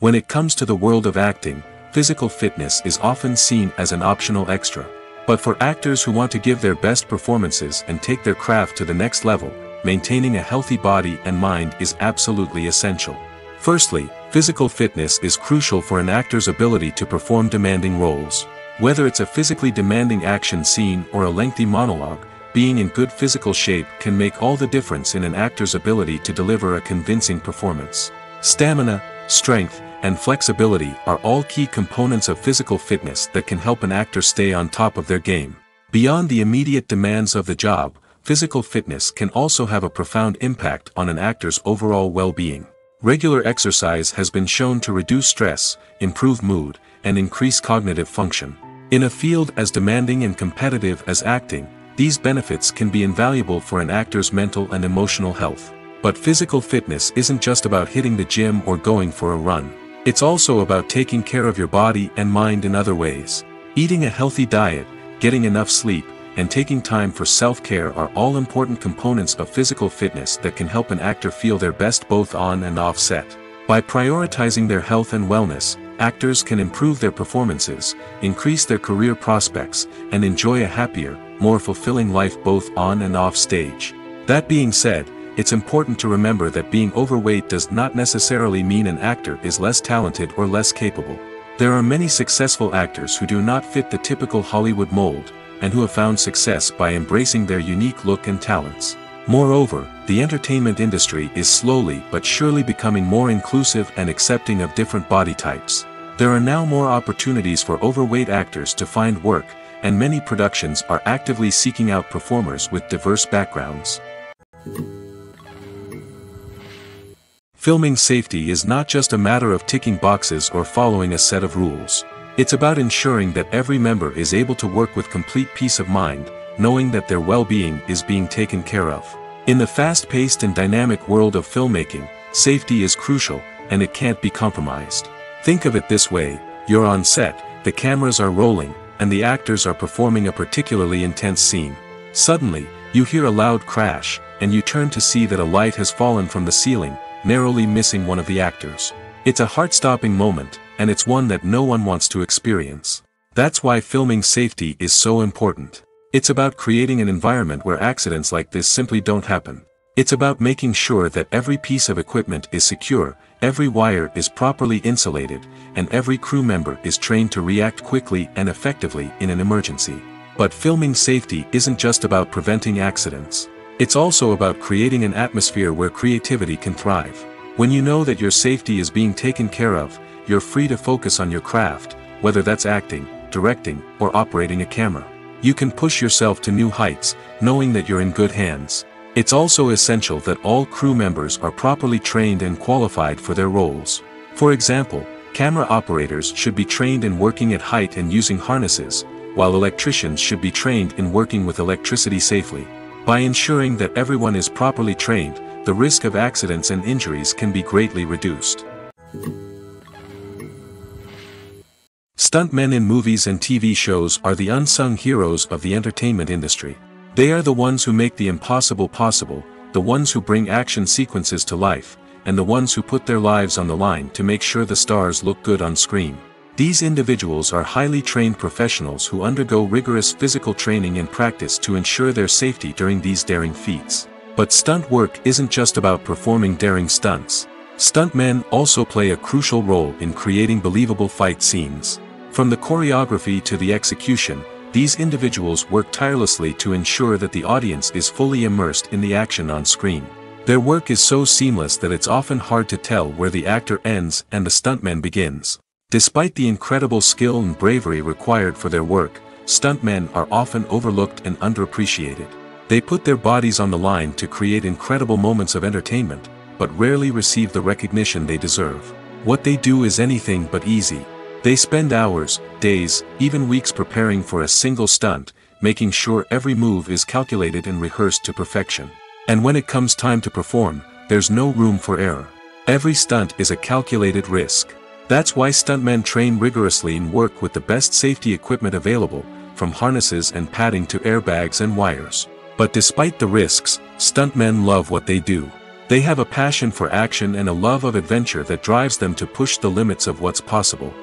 When it comes to the world of acting, physical fitness is often seen as an optional extra. But for actors who want to give their best performances and take their craft to the next level, maintaining a healthy body and mind is absolutely essential. Firstly, physical fitness is crucial for an actor's ability to perform demanding roles. Whether it's a physically demanding action scene or a lengthy monologue, being in good physical shape can make all the difference in an actor's ability to deliver a convincing performance. Stamina, strength, and flexibility are all key components of physical fitness that can help an actor stay on top of their game. Beyond the immediate demands of the job, physical fitness can also have a profound impact on an actor's overall well-being. Regular exercise has been shown to reduce stress, improve mood, and increase cognitive function. In a field as demanding and competitive as acting, these benefits can be invaluable for an actor's mental and emotional health. But physical fitness isn't just about hitting the gym or going for a run. It's also about taking care of your body and mind in other ways. Eating a healthy diet, getting enough sleep, and taking time for self-care are all important components of physical fitness that can help an actor feel their best both on and off set. By prioritizing their health and wellness, actors can improve their performances, increase their career prospects, and enjoy a happier, more fulfilling life both on and off stage. That being said, it's important to remember that being overweight does not necessarily mean an actor is less talented or less capable. There are many successful actors who do not fit the typical Hollywood mold, and who have found success by embracing their unique look and talents. Moreover, the entertainment industry is slowly but surely becoming more inclusive and accepting of different body types. There are now more opportunities for overweight actors to find work, and many productions are actively seeking out performers with diverse backgrounds. Filming safety is not just a matter of ticking boxes or following a set of rules. It's about ensuring that every member is able to work with complete peace of mind, knowing that their well-being is being taken care of. In the fast-paced and dynamic world of filmmaking, safety is crucial, and it can't be compromised. Think of it this way: you're on set, the cameras are rolling, and the actors are performing a particularly intense scene. Suddenly, you hear a loud crash, and you turn to see that a light has fallen from the ceiling, narrowly missing one of the actors. It's a heart-stopping moment, and it's one that no one wants to experience. That's why filming safety is so important. It's about creating an environment where accidents like this simply don't happen. It's about making sure that every piece of equipment is secure, every wire is properly insulated, and every crew member is trained to react quickly and effectively in an emergency. But filming safety isn't just about preventing accidents. It's also about creating an atmosphere where creativity can thrive. When you know that your safety is being taken care of, you're free to focus on your craft, whether that's acting, directing, or operating a camera. You can push yourself to new heights, knowing that you're in good hands. It's also essential that all crew members are properly trained and qualified for their roles. For example, camera operators should be trained in working at height and using harnesses, while electricians should be trained in working with electricity safely. By ensuring that everyone is properly trained, the risk of accidents and injuries can be greatly reduced. Stuntmen in movies and TV shows are the unsung heroes of the entertainment industry. They are the ones who make the impossible possible, the ones who bring action sequences to life, and the ones who put their lives on the line to make sure the stars look good on screen. These individuals are highly trained professionals who undergo rigorous physical training and practice to ensure their safety during these daring feats. But stunt work isn't just about performing daring stunts. Stuntmen also play a crucial role in creating believable fight scenes. From the choreography to the execution, these individuals work tirelessly to ensure that the audience is fully immersed in the action on screen. Their work is so seamless that it's often hard to tell where the actor ends and the stuntman begins. Despite the incredible skill and bravery required for their work, stuntmen are often overlooked and underappreciated. They put their bodies on the line to create incredible moments of entertainment, but rarely receive the recognition they deserve. What they do is anything but easy. They spend hours, days, even weeks preparing for a single stunt, making sure every move is calculated and rehearsed to perfection. And when it comes time to perform, there's no room for error. Every stunt is a calculated risk. That's why stuntmen train rigorously and work with the best safety equipment available, from harnesses and padding to airbags and wires. But despite the risks, stuntmen love what they do. They have a passion for action and a love of adventure that drives them to push the limits of what's possible.